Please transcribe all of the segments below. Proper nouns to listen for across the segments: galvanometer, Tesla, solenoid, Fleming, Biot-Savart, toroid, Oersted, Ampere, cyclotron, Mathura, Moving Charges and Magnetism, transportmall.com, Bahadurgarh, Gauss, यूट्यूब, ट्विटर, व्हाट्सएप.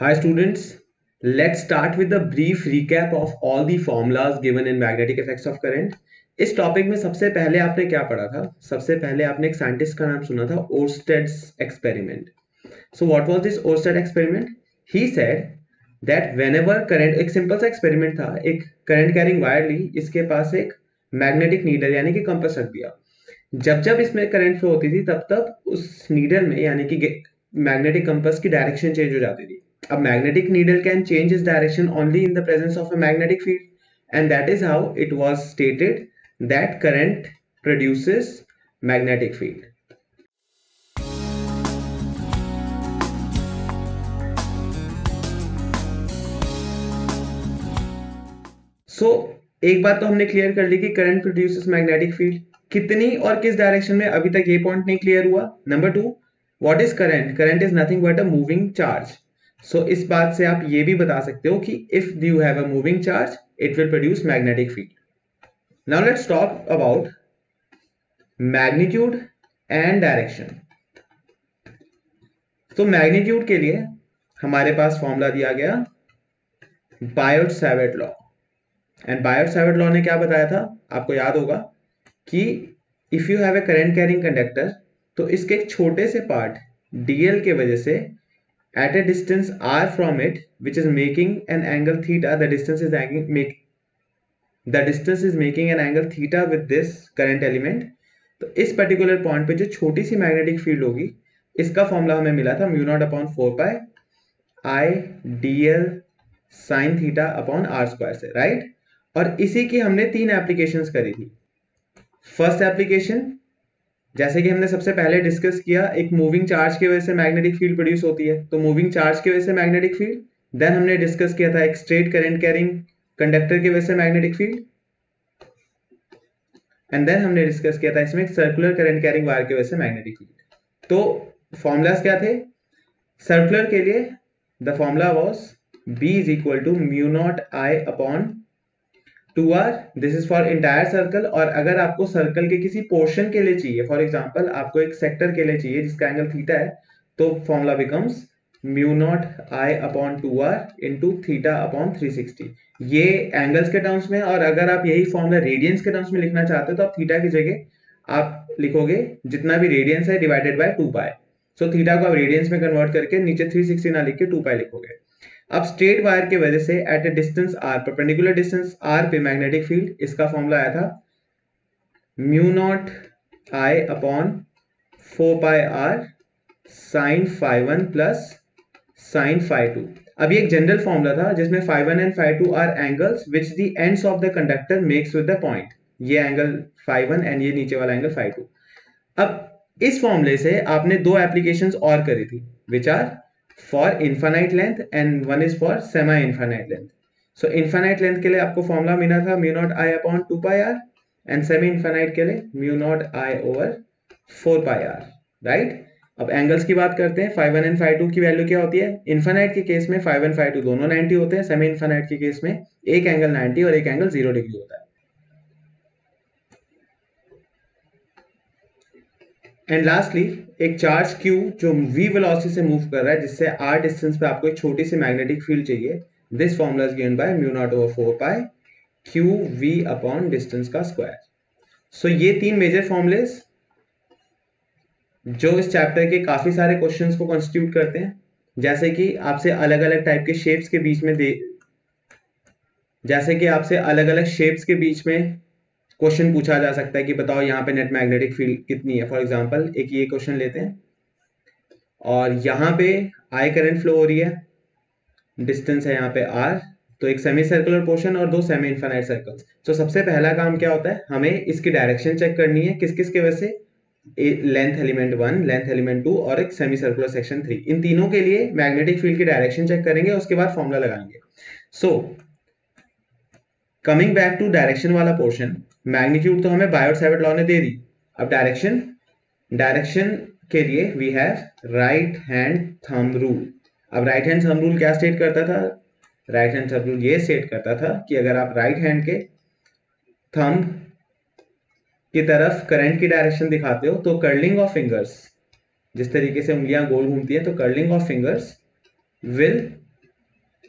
Hi students, let's start with a brief recap of all the formulas given in magnetic effects of current. इस topic में सबसे पहले आपने क्या पढ़ा था? सबसे पहले आपने एक साइंटिस्ट का नाम सुना था, Oersted's experiment. So what was this Oersted experiment? He said that whenever current, एक simple सा experiment था, एक current carrying wire ली, इसके पास एक magnetic needle यानी कि compass रख दिया. जब जब इसमें current flow होती थी तब तब उस needle में यानी कि magnetic compass की direction change हो जाती थी. अब magnetic needle can change its direction only in the presence of a magnetic field, and that is how it was stated that current produces magnetic field. So, एक बात तो हमने clear कर ली कि करंट प्रोड्यूसेस मैग्नेटिक फील्ड. कितनी और किस direction में अभी तक ये पॉइंट नहीं क्लियर हुआ. Number two, what is current? Current is nothing but a moving charge. So इस बात से आप ये भी बता सकते हो कि if you have a moving charge it will produce magnetic field. Now let's talk about magnitude and direction. तो मैग्नीट्यूड के लिए हमारे पास फॉर्मूला दिया गया Biot Savart law. And Biot Savart law ने क्या बताया था? आपको याद होगा कि if you have a current carrying conductor तो इसके एक छोटे से पार्ट डीएल के वजह से at a distance are from it which is making an angle theta, the distance is making an angle theta with this current element. तो इस पर्टिकुलर पॉइंट पे जो छोटी सी मैग्नेटिक फील्ड होगी, इसका फॉर्मूला हमें मिला था mu naught upon 4 pi I DL sine theta upon are square से, राइट. और इसी की हमने 3 एप्लीकेशंस करी थी. फर्स्ट एप्लीकेशन, जैसे कि हमने सबसे पहले डिस्कस किया, एक मूविंग चार्ज की वजह से मैग्नेटिक फील्ड प्रोड्यूस होती है, तो मूविंग चार्ज की वजह से मैग्नेटिक फील्ड. देन हमने डिस्कस किया था एक स्ट्रेट करंट कैरिंग कंडक्टर की वजह से मैग्नेटिक फील्ड. एंड देन हमने डिस्कस किया था इसमें एक सर्कुलर करंट कैरिंग वायर की वजह से मैग्नेटिक फील्ड. तो फॉर्मूलाज क्या थे? सर्कुलर के लिए the formula was B is equal to mu naught I upon 2r. This is for entire circle. और अगर आपको सर्कल के किसी पोर्शन के लिए चाहिए, फॉर एग्जांपल आपको एक सेक्टर के लिए चाहिए जिसका एंगल थीटा है, तो formula becomes mu naught I upon 2r into theta upon 360. ये एंगल्स के टर्म्स में, और अगर आप यही फॉर्मूला रेडियंस के टर्म्स में लिखना चाहते हो तो आप थीटा की जगह आप लिखोगे जितना भी रेडियंस है divided by 2 pi. So theta को आप रेडियंस में कन्वर्ट करके नीचे 360 ना लिख के 2 पाई लिखोगे. अब स्ट्रेट वायर के वजह से at a distance are, perpendicular distance are पे मैग्नेटिक फील्ड, इसका फॉर्मूला आया था mu naught I upon 4 pi are sine φ1 plus sine φ2. अब ये एक जनरल फॉर्मूला था जिसमें φ1 and φ2 are angles which the ends of the conductor makes with the point. ये एंगल φ1 एंड ये नीचे वाला एंगल φ2. अब इस फॉर्मूले से आपने 2 एप्लीकेशंस और करी थी which are for infinite length and one is for semi infinite length. So infinite length के लिए आपको फॉर्मूला मिला था mu naught I upon 2 pi are and semi infinite के लिए mu naught I over 4 pi are, right. अब angles की बात करते हैं. φ1 एंड φ2 की वैल्यू क्या होती है? इनफाइनाइट के केस में φ1 φ2 दोनों 90 होते हैं, सेमी इनफाइनाइट के केस में एक एंगल 90 और एक एंगल 0 डिग्री होता है. एंड लास्टली एक चार्ज क्यू जो v वेलोसिटी से मूव कर रहा है, जिससे r डिस्टेंस पे आपको एक छोटी सी मैग्नेटिक फील्ड चाहिए. This formula is given by mu naught over 4 pi q v upon distance का स्क्वायर. सो ये 3 मेजर फॉर्मूलेस जो इस चैप्टर के काफी सारे क्वेश्चंस को कॉन्स्टिट्यूट करते हैं. जैसे कि आपसे अलग अलग टाइप के शेप्स के बीच में क्वेश्चन पूछा जा सकता है कि बताओ यहाँ पे नेट मैग्नेटिक फील्ड कितनी है. फॉर एग्जांपल एक ये क्वेश्चन लेते हैं और यहाँ पे आई करंट फ्लो हो रही है, डिस्टेंस है यहाँ पे आर, तो एक सेमी सर्कुलर पोर्शन और 2 सेमी इनफाइनाइट सर्कल्स. तो सबसे पहला काम क्या होता है? हमें इसकी डायरेक्शन चेक करनी है किस किस के वजह से, लेंथ एलिमेंट 1, लेंथ एलिमेंट 2 और एक सेमी सर्कुलर सेक्शन 3. इन तीनों के लिए मैग्नेटिक फील्ड की डायरेक्शन चेक करेंगे, उसके बाद फॉर्मूला लगाएंगे. So coming back to direction वाला पोर्शन, मैग्नीट्यूड तो हमें बायोट-सैवर्ट लॉ ने दे दी. अब डायरेक्शन के लिए we have right hand thumb rule. अब राइट हैंड थंब रूल क्या स्टेट करता था? राइट हैंड थंब रूल ये स्टेट करता था कि अगर आप राइट हैंड के थंब की तरफ करंट की डायरेक्शन दिखाते हो तो कर्लिंग ऑफ फिंगर्स, जिस तरीके से उंगलियां गोल घूमती है, तो curling of fingers will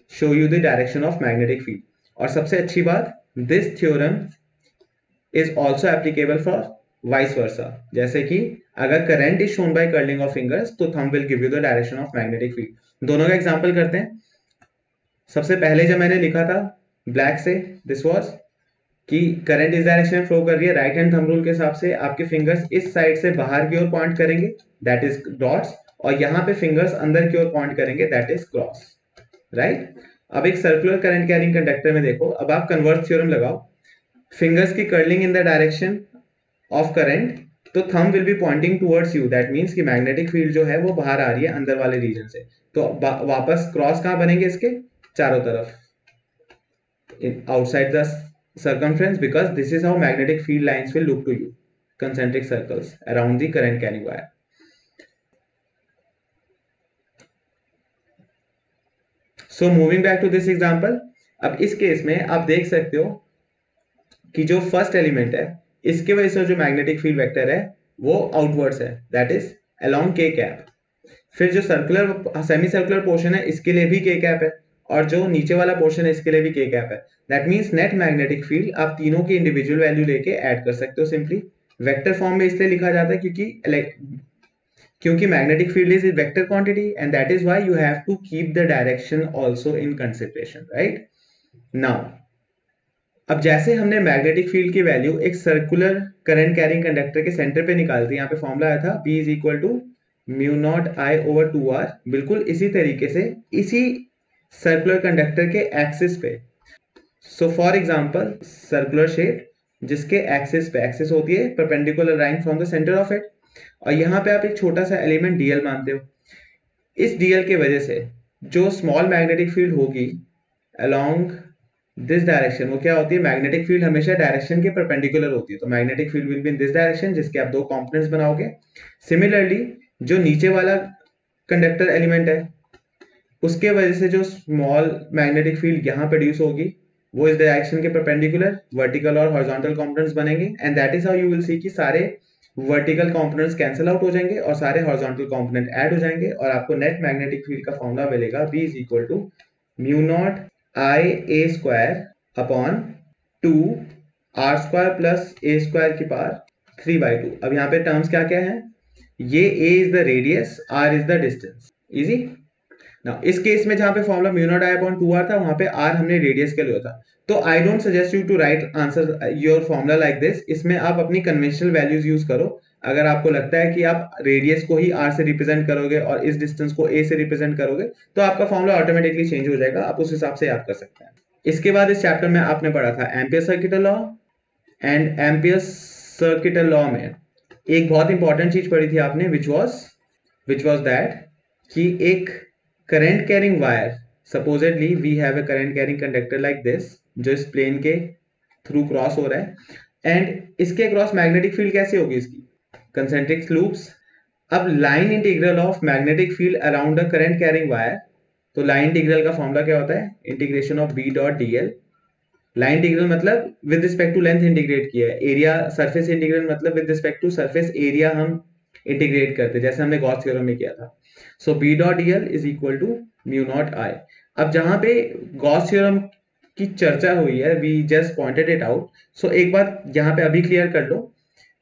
show you the direction of magnetic field. और सबसे अच्छी बात, this theorem is also applicable for vice versa. जैसे कि अगर current is shown by curling of fingers, तो thumb will give you the direction of magnetic field. दोनों का एग्जाम्पल करते हैं. सबसे पहले जब मैंने लिखा था ब्लैक से, दिस वाज कि करंट इस डायरेक्शन में फ्लो कर रही है. राइट हैंड थंब रूल के हिसाब से आपके फिंगर्स इस साइड से बाहर की ओर पॉइंट करेंगे, दैट इज डॉट्स, और यहाँ पे फिंगर्स अंदर की ओर पॉइंट करेंगे, दैट इज क्रॉस. राइट. अब एक सर्कुलर करंट कैरिंग कंडक्टर में देखो, अब आप कन्वर्स थ्योरम लगाओ, फिंगर्स की curling in the direction of current, तो thumb will be pointing towards you, that means कि मैग्नेटिक फील्ड जो है वो बाहर आ रही है अंदर वाले रीजन से. तो वापस क्रॉस कहाँ बनेंगे इसके? चारों तरफ, in outside the circumference, because this is how magnetic field lines will look to you, concentric circles around the current carrying wire. So moving back to this example, अब इस केस में आप देख सकते हो कि जो फर्स्ट एलिमेंट है इसके वजह से जो मैग्नेटिक फील्ड वेक्टर है वो आउटवर्ड्स है, that is along k cap. फिर जो सर्कुलर सेमी सर्कुलर पोर्शन है इसके लिए भी k cap है, और जो नीचे वाला पोर्शन है इसके लिए भी k कैप है. That means net magnetic field आप तीनों की इंडिविजुअल वैल्यू लेके ऐड कर सकते हो. सिंपली वेक्टर फॉर्म में इसलिए लिखा जाता है क्योंकि magnetic field is vector quantity, and that is why you have to keep the direction also in consideration. Right. Now अब जैसे हमने मैग्नेटिक फील्ड की वैल्यू एक सर्कुलर करंट कैरिंग कंडक्टर के सेंटर पे निकालती है, यहाँ पे फॉर्मूला आया था B is equal to mu naught I over 2r. बिल्कुल इसी तरीके से इसी सर्कुलर कंडक्टर के एक्सिस पे, so for example circular shape जिसके एक्सिस पे, एक्सिस होती है perpendicular line from the centre of it, और यहाँ पे आप एक छोटा सा एलिमेंट डीएल मानते हो. इस डीएल के वजह से जो स्मॉल मैग्नेटिक फील्ड होगी अलोंग दिस डायरेक्शन, वो क्या होती है? मैग्नेटिक फील्ड हमेशा डायरेक्शन के परपेंडिकुलर होती है, तो magnetic field will be in this direction, जिसके आप दो कॉम्पोनेंट्स बनाओगे. सिमिलरली जो नीचे वाला कंडक्टर एलिमेंट है उसके वजह से जो स्मॉल मैग्नेटिक फील्ड यहाँ प्रोड्यूस होगी वो इस डायरेक्शन के परपेंडिकुलर वर्टिकल और हॉरिजॉन्टल कंपोनेंट्स बनेंगे, and that is how you will see कि सारे वर्टिकल कंपोनेंट्स कैंसिल आउट हो जाएंगे और सारे हॉरिजॉन्टल कंपोनेंट ऐड हो जाएंगे, और आपको नेट मैग्नेटिक फील्ड का फॉर्मूला मिलेगा B is equal to mu naught I A square upon 2r² plus A square की पावर 3/2. अब यहाँ पे टर्म्स क्या क्या है? ये a is the radius, r is the distance. Easy. इस केस में जहां पे formula mu naught I upon 2r था वहां पे r हमने रेडियस के लिए था, तो I don't suggest you to write answer your formula like this. इसमें आप अपनी कन्वेंशनल वैल्यूज यूज करो. अगर आपको लगता है कि आप रेडियस को ही r से रिप्रेजेंट करोगे और इस डिस्टेंस को a से रिप्रेजेंट करोगे तो आपका फॉर्मूला ऑटोमेटिकली चेंज हो जाएगा, आप उस हिसाब से याद कर सकते हैं. इसके बाद इस चैप्टर में आपने पढ़ा था Ampere circuital law, and Ampere circuital law में एक बहुत इंपॉर्टेंट चीज पढ़ी थी आपने, विच वॉज दैट कि एक current carrying wire, supposedly we have a current carrying conductor like this जो इस प्लेन के थ्रू क्रॉस हो रहा है, एंड इसके क्रॉस मैग्नेटिक फील्ड कैसी होगी? इसकी कंसेंट्रिक लूप्स. अब line integral of magnetic field around the current carrying wire, तो लाइन इंटीग्रल का फॉर्मूला क्या होता है? Integration of B dot D L. Line integral मतलब with respect to length integrate किया है, एरिया सर्फेस इंटीग्रल मतलब with respect to surface area हम इंटीग्रेट करते, जैसे हमने गॉस थ्योरम में किया था. So B dot D L is equal to mu naught आई. अब जहां पे गॉस थ्योरम की चर्चा हुई है, we just pointed it out, so एक बात यहाँ पे अभी क्लियर कर लो.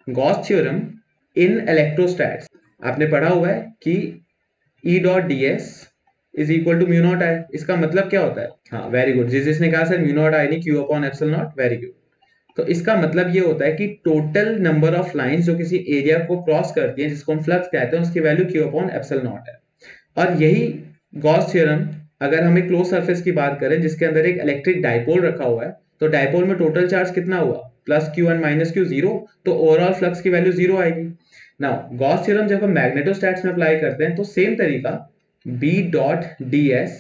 गॉस थ्योरम इन इलेक्ट्रोस्टैट्स आपने पढ़ा हुआ है कि E dot D S is equal to mu naught I. इसका मतलब क्या होता है? हाँ, वेरी गुड. जिसने कहा सर म्यू नॉट आई नहीं Q upon epsilon naught, very good. तो इसका मतलब ये होता है कि टोटल नंबर ऑफ लाइंस जो किसी एरिया को क्रॉस करती हैं, जिसको हम फ्लक्स कहते हैं, उसकी value q upon epsilon naught है. और यही गॉस थ्योरम अगर हम एक क्लोज सरफेस की बात करें जिसके अंदर एक इलेक्ट्रिक डायपोल रखा हुआ है, तो डायपोल में टोटल चार्ज कितना हुआ? Plus q and minus q zero, तो ओवरऑल फ्लक्स की वैल्यू जीरो आएगी. नाउ गॉस थ्योरम जब हम मैग्नेटोस्टैट्स में अप्लाई करते हैं तो सेम तरीका B dot D S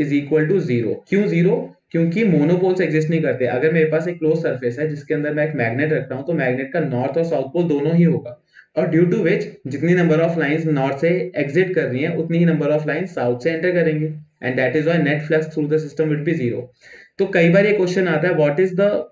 is equal to zero. क्यों जीरो? क्योंकि मोनोपोल्स एग्जिस्ट नहीं करते. अगर मेरे पास एक क्लोज सरफेस है जिसके अंदर मैं एक मैग्नेट रखता हूं तो मैग्नेट का नॉर्थ और साउथ पोल दोनों ही होगा, और ड्यू टू विच जितनी नंबर ऑफ लाइंस नॉर्थ से एग्जिट कर रही हैं उतनी ही नंबर ऑफ लाइंस साउथ से एंटर करेंगे, and that is why net flux through the system will be zero. तो कई बार ये क्वेश्चन आता है, what is the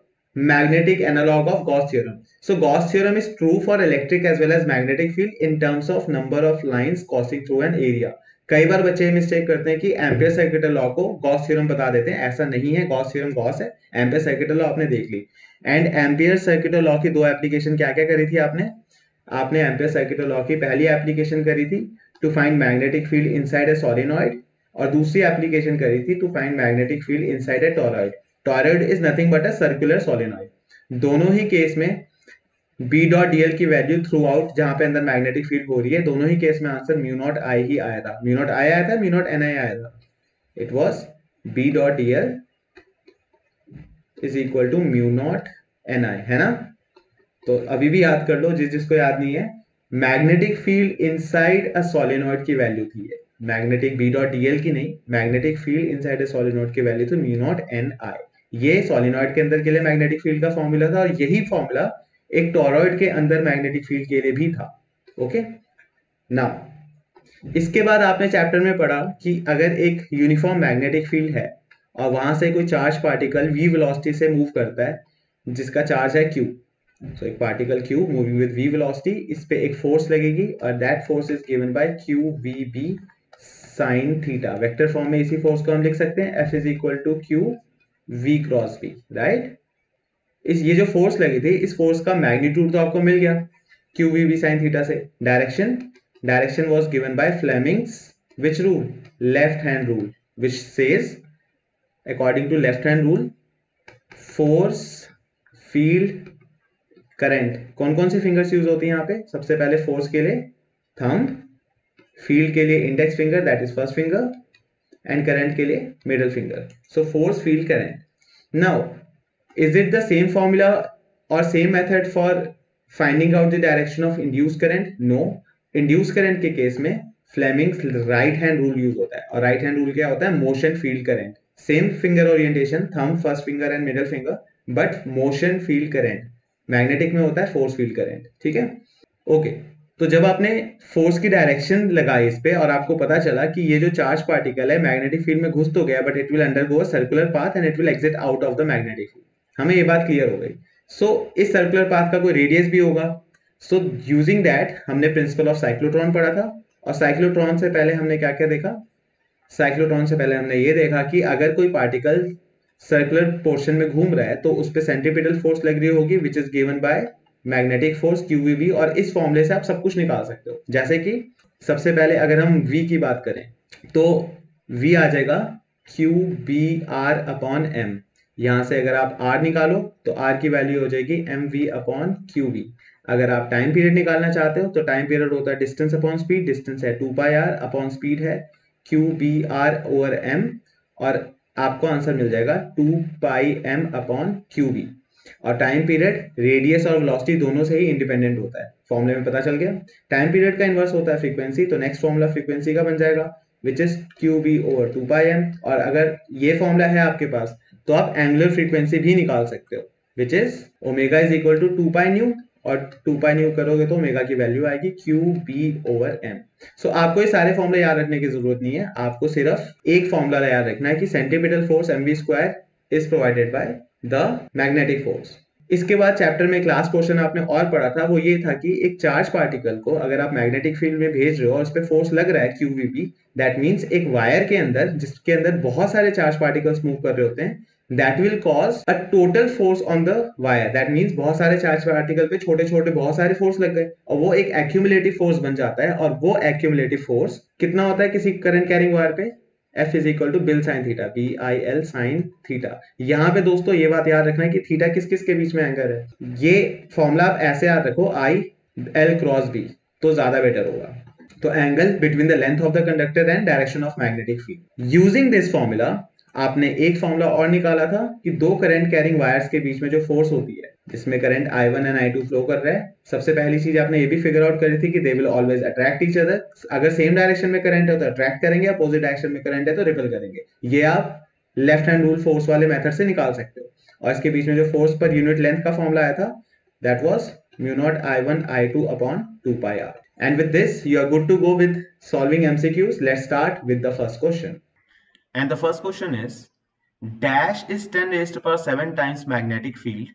magnetic analogue of Gauss theorem? So Gauss theorem is true for electric as well as magnetic field in terms of number of lines crossing through an area. कई बार बच्चे mistake करते हैं कि Ampere circuital law को Gauss theorem बता देते हैं, ऐसा नहीं है। गॉस थ्योरम गॉस है, एम्पियर सर्किटल लॉ आपने देख ली। एंड एम्पियर सर्किटल लॉ की दो एप्लीकेशन क्या क्या करी थी आपने? आपने एम्पियर सर्किटल लॉ की पहली एप्लीकेशन करी थी to find magnetic field inside a solenoid, और दूसरी एप्लीकेशन करी थी to find magnetic field inside a toroid. Toroid is nothing but a circular solenoid. दोनों ही केस में बी डॉट डी एल की वैल्यू थ्रू आउट, जहां पे अंदर मैग्नेटिक फील्ड हो रही है, दोनों ही केस में आंसर म्यू नॉट आई ही आया था। म्यू नॉट आई आया था, म्यू नॉट एन आई आया था। It was B dot D L is equal to mu naught N I, है ना। तो अभी भी याद कर लो, जिसको याद नहीं है, magnetic field inside a solenoid की वैल्यू थी ये, magnetic B dot D L की नहीं, magnetic field inside a solenoid की वैल्यू थी म्यू नॉट एन आई। ये सोलेनॉइड के अंदर के लिए मैग्नेटिक फील्ड का फॉर्मूला था, और यही फॉर्मूला एक टॉरॉइड के अंदर मैग्नेटिक फील्ड के लिए भी था। ओके नाउ, इसके बाद आपने चैप्टर में पढ़ा कि अगर एक यूनिफॉर्म मैग्नेटिक फील्ड है और वहां से कोई चार्ज पार्टिकल v वेलोसिटी से मूव करता है, जिसका चार्ज है q, सो एक particle q moving with v velocity, इस पे एक फोर्स लगेगी और that force is given by qvb sin theta. Vector form में इसी फोर्स को हम लिख सकते हैं f is equal to qv cross v, right. ये जो फोर्स लगी थी, इस फोर्स का मैग्नीट्यूड तो आपको मिल गया Q we B sine theta से। Direction was given by Fleming's which rule, left hand rule, which says according to left hand rule force field current. कौन कौन सी फिंगर्स यूज होती है यहाँ पे? सबसे पहले फोर्स के लिए थंब, फील्ड के लिए index finger that is first finger, and current के लिए middle finger. So force field current. Now is it the same formula or same method for finding out the direction of induced current? No, induced current के case में Fleming's right hand rule use होता है, और right hand rule क्या होता है? motion field current, same finger orientation, thumb, first finger and middle finger, but motion field current, magnetic में होता है force field current, ठीक है। Okay, तो जब आपने फोर्स की डायरेक्शन लगाई इस पे और आपको पता चला कि ये जो चार्ज पार्टिकल है मैग्नेटिक फील्ड में घुस तो गया but it will undergo a circular path and it will exit out of the magnetic field, हमें ये बात क्लियर हो गई। सो इस सर्कुलर पाथ का कोई रेडियस भी होगा। सो यूजिंग दैट हमने प्रिंसिपल ऑफ साइक्लोट्रॉन पढ़ा था, और साइक्लोट्रॉन से पहले हमने क्या क्या देखा? साइक्लोट्रॉन से पहले हमने ये देखा कि अगर कोई पार्टिकल सर्कुलर पोर्शन में घूम रहा है तो उस पर सेंट्रीपिटल फोर्स लग रही होगी which is given by magnetic force q v v, और इस फॉर्मूले से आप सब कुछ निकाल सकते हो। जैसे कि सबसे पहले अगर हम वी की बात करें तो वी आ जाएगा Q B are upon M. यहां से अगर आप r निकालो तो r की वैल्यू हो जाएगी mv अपॉन qv। अगर आप टाइम पीरियड निकालना चाहते हो तो टाइम पीरियड होता है डिस्टेंस अपॉन स्पीड, डिस्टेंस है 2πr अपॉन स्पीड है qbr ओवर m, और आपको आंसर मिल जाएगा 2πm अपॉन qv। और टाइम पीरियड रेडियस और वेलोसिटी दोनों से ही इंडिपेंडेंट होता है, फॉर्मूले में पता चल गया। टाइम पीरियड का इन्वर्स होता है फ्रीक्वेंसी, तो नेक्स्ट फॉर्मूला फ्रीक्वेंसी का बन जाएगा which is qb over 2πm। और अगर ये फॉर्मूला है आपके पास तो आप एंगुलर फ्रीक्वेंसी भी निकाल सकते हो which is omega is equal to 2πν, और 2πν करोगे तो ओमेगा की वैल्यू आएगी qb ओवर m। सो आपको ये सारे फॉर्मूले याद रखने की जरूरत नहीं है, आपको सिर्फ एक फॉर्मूला याद रखना है कि centripetal force mv² is provided by the magnetic force. इसके बाद चैप्टर में क्लास पोर्शन आपने और पढ़ा था, वो ये था कि एक चार्ज पार्टिकल को अगर आप मैग्नेटिक फील्ड में भेज रहे हो और उस पर फोर्स लग रहा है qvb, दैट मीन्स एक वायर के अंदर जिसके अंदर बहुत सारे चार्ज पार्टिकल्स मूव कर रहे होते हैं, That will cause a total force on the wire. That means बहुत सारे चार्ज पार्टिकल पे छोटे छोटे बहुत सारे फोर्स लग गए और वो एक accumulative force बन जाता है, और वो accumulative force कितना होता है किसी current carrying wire पे? F is equal to bil sin theta, B-I-L sin theta। यहाँ पे दोस्तों ये बात याद रखना है कि थीटा किस किस के बीच में एंगल है। ये फॉर्मूला आप ऐसे याद रखो I L क्रॉस B, तो ज्यादा बेटर होगा। तो angle between the length of the conductor and direction of magnetic field. Using this formula आपने एक फॉर्मूला और निकाला था कि दो करंट कैरिंग वायर्स के बीच में जो फोर्स होती है जिसमें current I1 and I2 flow कर रहा है, सबसे पहली चीज आपने ये भी फिगर आउट करी थी कि they will always attract each other. अगर सेम डायरेक्शन में करंट है तो अट्रैक्ट करेंगे, अपोजिट डायरेक्शन में करंट है तो रिपेल करेंगे। ये आप लेफ्ट हैंड रूल फोर्स वाले मेथड से निकाल सकते हो। और इसके बीच में जो फोर्स पर यूनिट लेंथ का फॉर्मूला आया था that was mu naught I1 I2 upon 2πr। And with this you are good to go with solving MCQs। Let's start with the first question. And the first question is, dash is 10 raised to power 7 times magnetic field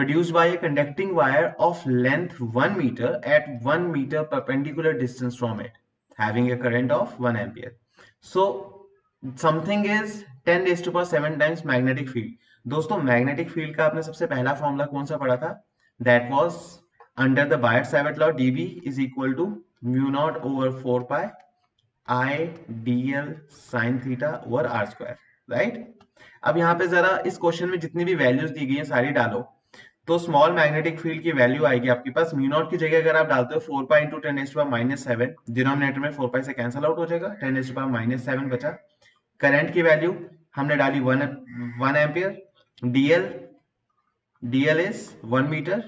produced by a conducting wire of length 1 meter at 1 meter perpendicular distance from it having a current of 1 ampere. So something is 10 raised to the power 7 times magnetic field. दोस्तों magnetic field का आपने सबसे पहला formula कौन सा पढ़ा था? That was under the Biot-Savart law, dB is equal to mu naught over 4 pi I dl sin theta over r square, right? अब यहाँ पे जरा इस क्वेश्चन में जितनी भी वैल्यूज दी गई हैं सारी डालो, तो स्मॉल मैग्नेटिक फील्ड की वैल्यू आएगी आपके पास म्यू नॉट की जगह अगर आप डालते हो 4 pi × 10⁻⁷, डिनोमिनेटर में 4 पाई से कैंसिल आउट हो जाएगा, 10⁻⁻⁷ बचा. करंट की वैल्यू हमने डाली 1 एम्पियर. डीएल इज 1 मीटर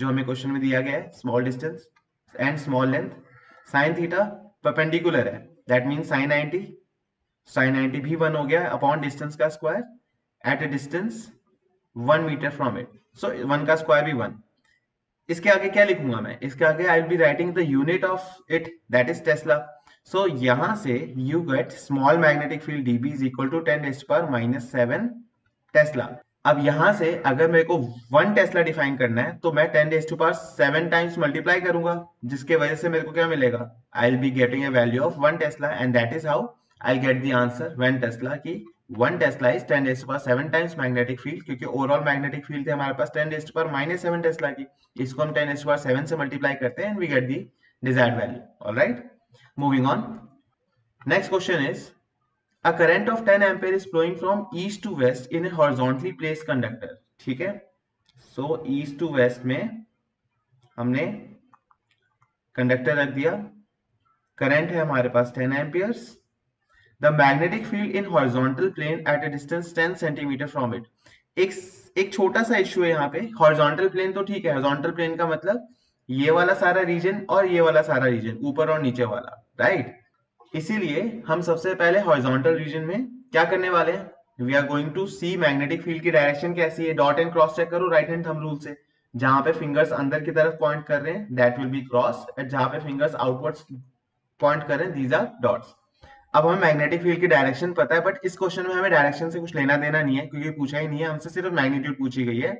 जो हमें क्वेश्चन में दिया गया है, small distance and small length. Sine theta perpendicular है, दैट मीन साइन 90 भी 1 हो गया अपॉन डिस्टेंस का square at a distance 1 metre from it. So 1 का स्क्वायर भी 1. इसके आगे क्या लिखूंगा मैं? इसके आगे I will be writing the unit of it, that is tesla. So यहां से you get small magnetic field dB is equal to 10⁻⁻⁷ tesla. अब यहां से अगर मेरे को 1 टेस्ला डिफाइन करना है तो मैं 10⁻⁷ टाइम्स मल्टीप्लाई करूंगा, जिसके वजह से मेरे को क्या मिलेगा? I will be getting a value of 1 tesla and that is how I get the answer when tesla की 1 tesla is 10⁻⁷ times magnetic field, क्योंकि ओवरऑल मैग्नेटिक फील्ड थे हमारे पास 10⁻⁻⁷ टेस्ला की. इसको हम 10⁻⁷ से मल्टीप्लाई करते हैं and we get the desired value. Alright, moving on. Next question is a current of 10 ampere is flowing from east to west in a horizontally placed conductor. ठीक है, सो ईस्ट टू वेस्ट में हमने conductor रख दिया. Current है हमारे पास 10 amperes. The magnetic field in horizontal plane at a distance 10 centimeter from it. एक छोटा सा इश्यू है यहाँ पे. horizontal plane तो ठीक है, horizontal plane का मतलब ये वाला सारा रीजन और ये वाला सारा रीजन, ऊपर और नीचे वाला, right? इसीलिए हम सबसे पहले horizontal region में क्या करने वाले हैं? We are going to see magnetic field की डायरेक्शन कैसी है. डॉट एंड क्रॉस चेक करो राइट हैंड थंब रूल से. जहां पे फिंगर्स अंदर की तरफ पॉइंट कर रहे हैं that will be cross, and जहां पे फिंगर्स आउटवर्ड्स पॉइंट कर रहे हैं दीज आर डॉट्स. अब हमें मैग्नेटिक फील्ड की डायरेक्शन पता है, बट इस क्वेश्चन में हमें डायरेक्शन से कुछ लेना देना नहीं है क्योंकि पूछा ही नहीं है हमसे, सिर्फ मैग्नीट्यूड पूछी गई है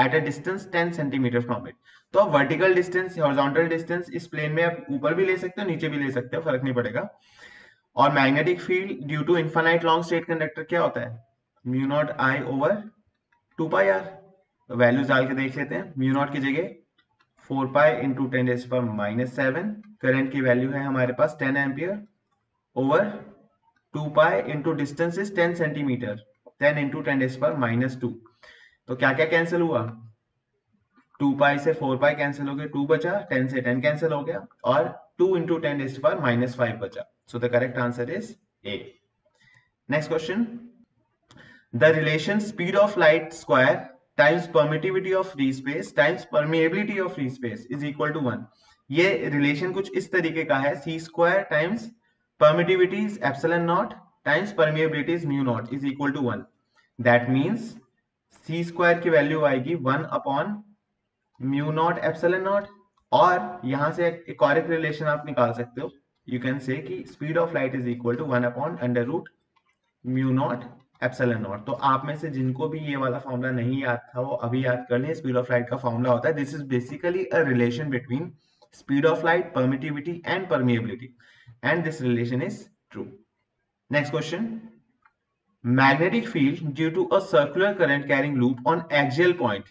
at a distance 10 centimetre from it. तो आप वर्टिकल डिस्टेंस, हॉरिजॉन्टल डिस्टेंस इस प्लेन में आप ऊपर भी ले सकते हो नीचे भी ले सकते हो, फर्क नहीं पड़ेगा. और magnetic field due to infinite long straight conductor क्या होता है? Mu naught I over 2 pi are. Values डाल के देख लेते हैं. म्यू नॉट की जगह 4 पाई × 10⁻⁷. करंट की वैल्यू है हमारे पास 10 ampere over 2 pi × distance is 10 centimetre. 10 × 10⁻⁻². तो क्या क्या कैंसिल हुआ? 2 पाई से 4 पाई कैंसिल हो गया, 2 बचा. 10 से 10 कैंसिल हो गया और 2 × 10⁻⁻⁵ बचा. So the correct answer is A. Next question. The relation speed of light square times permittivity of free space times permeability of free space is equal to 1. ये रिलेशन कुछ इस तरीके का है. c² times permittivity is epsilon naught times permeability is mu naught is equal to 1. That means c square की value आएगी 1/μ0 ε0. और यहाँ से एक और एक रिलेशन आप निकाल सकते हो. यू कैन से कि speed of light is equal to 1/√μ0 ε0. तो आप में से जिनको भी ये वाला फॉर्मूला नहीं याद था वो अभी याद कर लें. स्पीड ऑफ लाइट का फॉर्मूला होता है, this is basically a relation between speed of light, permittivity and permeability. And this relation is true. Next question. Magnetic field due to a circular current carrying loop on axial point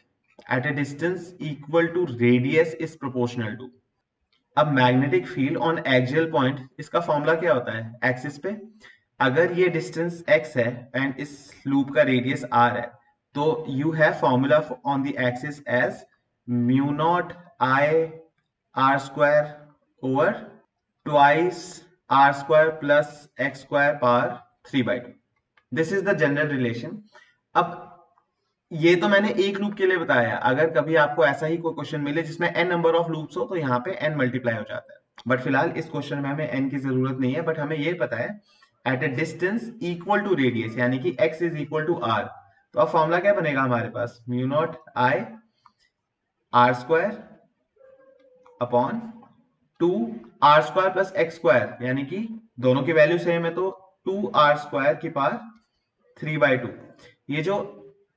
at a distance equal to radius is proportional to. अब magnetic field on axial point, इसका formula क्या होता है? Axis पे अगर ये distance x है and इस loop का radius r है, तो you have formula on the axis as μ0 I r square over 2 r square plus x square power 3/2. This is the general relation. अब ये तो मैंने एक लूप के लिए बताया. अगर कभी आपको ऐसा ही कोई क्वेश्चन मिले जिसमें n नंबर ऑफ लूप्स हो तो यहाँ पे n मल्टीप्लाई हो जाता है. बट फिलहाल इस क्वेश्चन में हमें n की जरूरत नहीं है, बट हमें ये पता है at a distance equal to radius, यानी कि x is equal to r. तो अब फॉर्मूला क्या बनेगा हमारे पास? μ0 I r square upon 2 r square plus x square, यानी कि दोनों की वैल्यू सेम है तो 2 r square की पावर 3/2. ये जो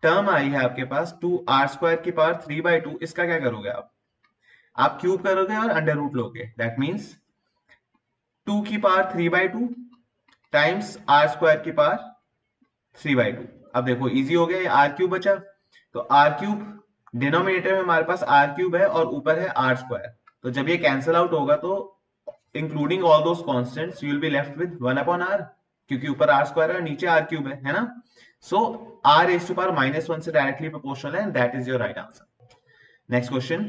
टर्म आई है आपके पास 2 r square की पावर 3/2, इसका क्या करोगे आप? आप क्यूब करोगे और अंडर रूट लोगे. दैट मींस 2 की पावर 3/2 टाइम्स आर स्क्वायर की पावर 3/2। अब देखो इजी हो गया, आर क्यूब बचा, तो आर क्यूब डिनोमिनेटर में हमारे पास आर क्यूब है और ऊपर है आर स्क्वायर, तो जब ये कैंसिल आउट होगा तो including all those constants you will be left with 1/r, क्योंकि ऊपर आर स्क्वायर है नीचे आर क्यूब है ना। So r raise to power -1 से डायरेक्टली प्रोपोर्शनल है, and that is your right answer. Next question,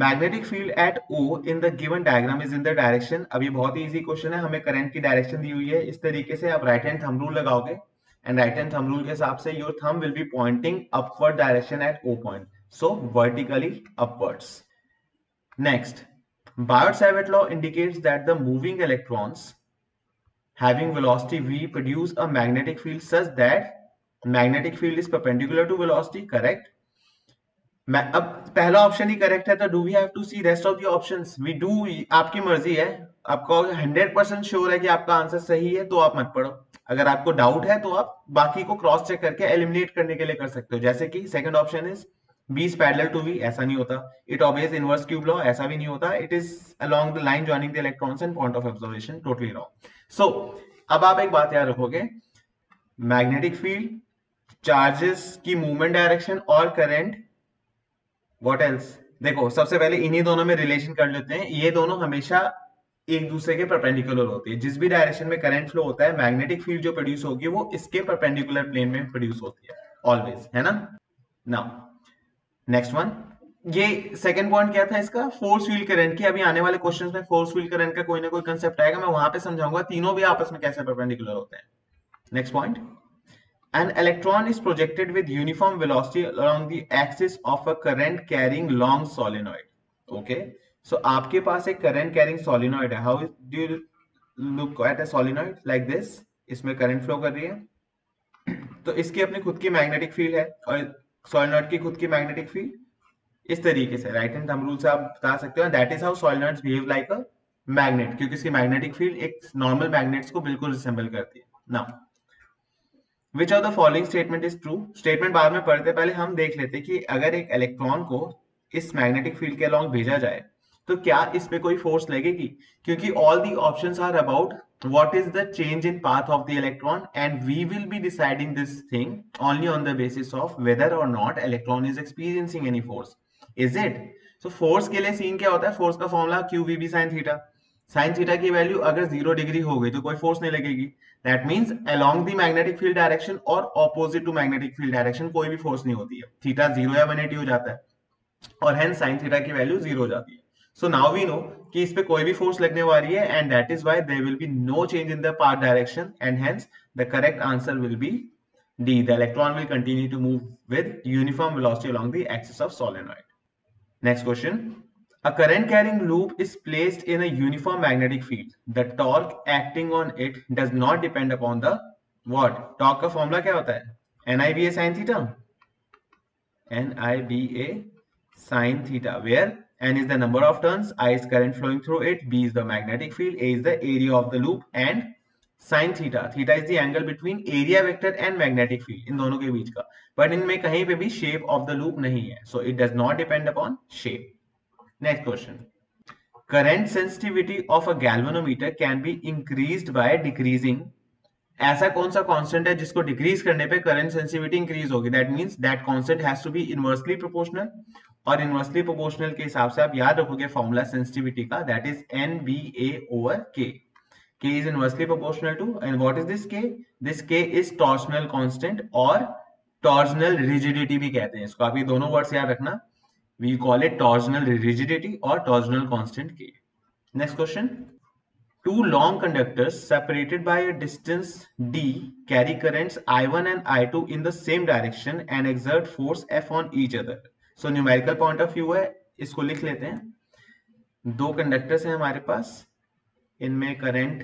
magnetic field at O in the given diagram is in the direction. अब ये बहुत ही easy question है, हमें current की डायरेक्शन दी हुई है। इस तरीके से आप राइट हैंड थंब रूल लगाओगे and right hand thumb rule के हिसाब से your thumb will be pointing upward direction at O point, so vertically upwards. Next, Biot-Savart law indicates that the moving electrons having velocity v produce a magnetic field such that magnetic field is perpendicular to velocity, correct? अब पहला option ही correct है, तो do we have to see rest of the options? We do, आपकी मर्जी है, आपको 100% sure है कि आपका आंसर सही है तो आप मत पढ़ो, अगर आपको डाउट है तो आप बाकी को क्रॉस चेक करके एलिमिनेट करने के लिए कर सकते हो। जैसे कि second option is B is parallel to V, ऐसा नहीं होता। It obeys inverse cube law, ऐसा भी नहीं होता। It is along the line joining the electrons and point of observation, totally wrong। So, अब आप एक बात याद रखोगे, मैग्नेटिक फील्ड, चार्जेस की मूवमेंट डायरेक्शन और करंट, what else? देखो सबसे पहले इन्हीं दोनों में रिलेशन कर लेते हैं। ये दोनों हमेशा एक दूसरे के परपेंडिकुलर होते हैं। जिस भी डायरेक्शन में करंट फ्लो होता है, मैग्नेटिक फील्ड जो प्रोड्यूस होगी वो इसके परपेंडिकुलर प्लेन में प्रोड्यूस होती है ऑलवेज, है ना। नाउ नेक्स्ट वन, ये सेकंड पॉइंट क्या था इसका? फोर्स फील्ड करंट की। अभी आने वाले क्वेश्चंस में फोर्स फील्ड करंट का कोई ना कोई कांसेप्ट आएगा, मैं वहां पे समझाऊंगा तीनों भी आपस में कैसे परपेंडिकुलर होते हैं। Next point, an electron is projected with uniform velocity along the axis of a current carrying long solenoid. Okay, so आपके पास एक करंट कैरिंग सोलेनॉइड है। How do you look at a solenoid like this? इसमें current flow कर रही है, तो इसकी अपनी खुद की मैग्नेटिक फील्ड है और सोलेनॉइड की खुद की मैग्नेटिक फील्ड। इस तरीके से राइट हैंड थंब रूल से आप बता सकते हो that is how solenoids behave like a magnet, क्योंकि इसकी मैग्नेटिक फील्ड एक नॉर्मल मैग्नेट्स को बिल्कुल रिसेंबल करती है। Now which of the following statement is true? Statement बाद में पढ़ते, पहले हम देख लेते कि अगर एक इलेक्ट्रॉन को इस मैग्नेटिक फील्ड के अलॉन्ग भेजा जाए तो क्या इस पे कोई फोर्स लगेगी, क्योंकि all the options are about what is the change in path of the electron, and we will be deciding this thing only on the basis of whether or not electron is experiencing any force, is it? So force के लिए scene क्या होता है? force का formula qvb sin theta। sin theta की value अगर 0 degree हो गई तो कोई फोर्स नहीं लगेगी। That means along the magnetic field direction और opposite to magnetic field direction कोई भी फोर्स नहीं होती है। थीटा 0 या 180 हो जाता है और hence sin theta की वैल्यू 0 हो जाती है। So now we know कि इस पे कोई भी फोर्स लगने वाली है, and that is why there will be no change in the path direction, and hence the correct answer will be D. The electron will continue to move with uniform velocity along the axis of solenoid. Next question: a current-carrying loop is placed in a uniform magnetic field. The torque acting on it does not depend upon the what? Torque का formula क्या होता है? NIBA sin theta. NIBA sin theta, where N is the number of turns, I is current flowing through it, B is the magnetic field, A is the area of the loop, and sin theta. Theta is the angle between area vector and magnetic field. इन दोनों के बीच का, but इनमें कहीं पे भी shape of the loop नहीं है, so it does not depend upon shape. Next question: current sensitivity of a galvanometer can be increased by decreasing. ऐसा कौन सा कांस्टेंट है जिसको डिक्रीज करने पे करंट सेंसिटिविटी इंक्रीज होगी? That means that constant has to be inversely proportional, और inversely proportional के हिसाब से आप याद रखोगे फॉर्मूला सेंसिटिविटी का, that is NBA/K. K is inversely proportional to, and what is this K? This K is torsional constant, और torsional rigidity भी कहते हैं इसको। आप ये दोनों वर्ड्स याद रखना, we call it torsional rigidity और torsional constant K. Next question: two long conductors separated by a distance d carry currents i1 and i2 in the same direction and exert force f on each other. So numerical point of view है, इसको लिख लेते हैं। दो conductors हैं हमारे पास, इनमें करंट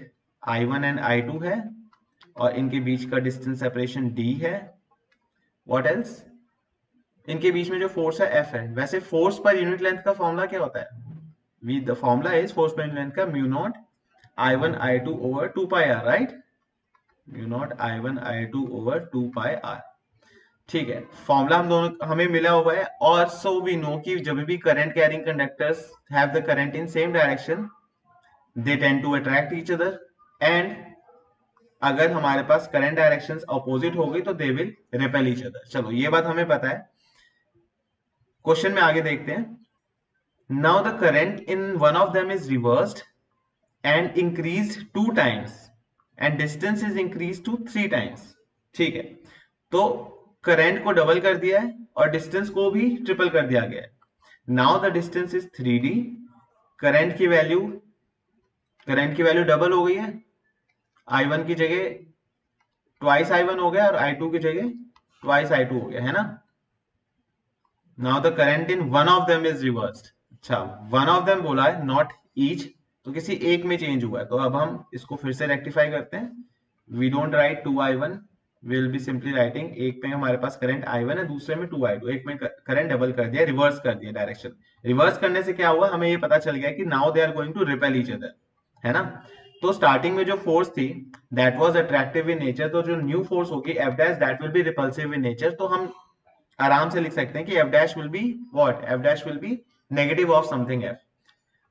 i1 एंड i2 है और इनके बीच का डिस्टेंस सेपरेशन d है। What else? इनके बीच में जो फोर्स है f है। वैसे फोर्स पर यूनिट लेंथ का फॉर्मूला क्या होता है? We the formula is force per unit length का mu naught I1 I2 over 2πr, right? You not I1 I2 over 2πr. ठीक है, फॉर्मूला हम दोनों हमें मिला हुआ है, और सो वी नो कि जब भी current carrying conductors have the current in same direction they tend to attract each other and अगर हमारे पास करंट डायरेक्शंस अपोजिट हो गई तो they will repel each other. चलो ये बात हमें पता है। क्वेश्चन में आगे देखते हैं। Now the current in one of them is reversed and increased 2 times and distance is increase to 3 times. ठीक है, तो करंट को डबल कर दिया है और डिस्टेंस को भी ट्रिपल कर दिया गया है। Now the distance is 3d, current की वैल्यू डबल हो गई है, i1 की जगह ट्वाइस i1 हो गया और i2 की जगह ट्वाइस i2 हो गया, है ना। Now the current in one of them is reversed. अच्छा, वन ऑफ देम बोला है, नॉट ईच, तो किसी एक में चेंज हुआ है। तो अब हम इसको फिर से रेक्टिफाई करते हैं। We don't write 2i1, will be simply writing, एक में हमारे पास करंट i1 है, दूसरे में 2i2, एक में करंट डबल कर दिया, रिवर्स कर दिया डायरेक्शन। रिवर्स करने से क्या हुआ, हमें ये पता चल गया कि now they are going to repel each other, है ना। तो स्टार्टिंग में जो फोर्स थी that was attractive in nature, तो जो न्यू फोर्स होगी F dash that will be repulsive in nature. तो हम आराम से लिख सकते हैं कि F dash will be what, F dash will be negative of something F.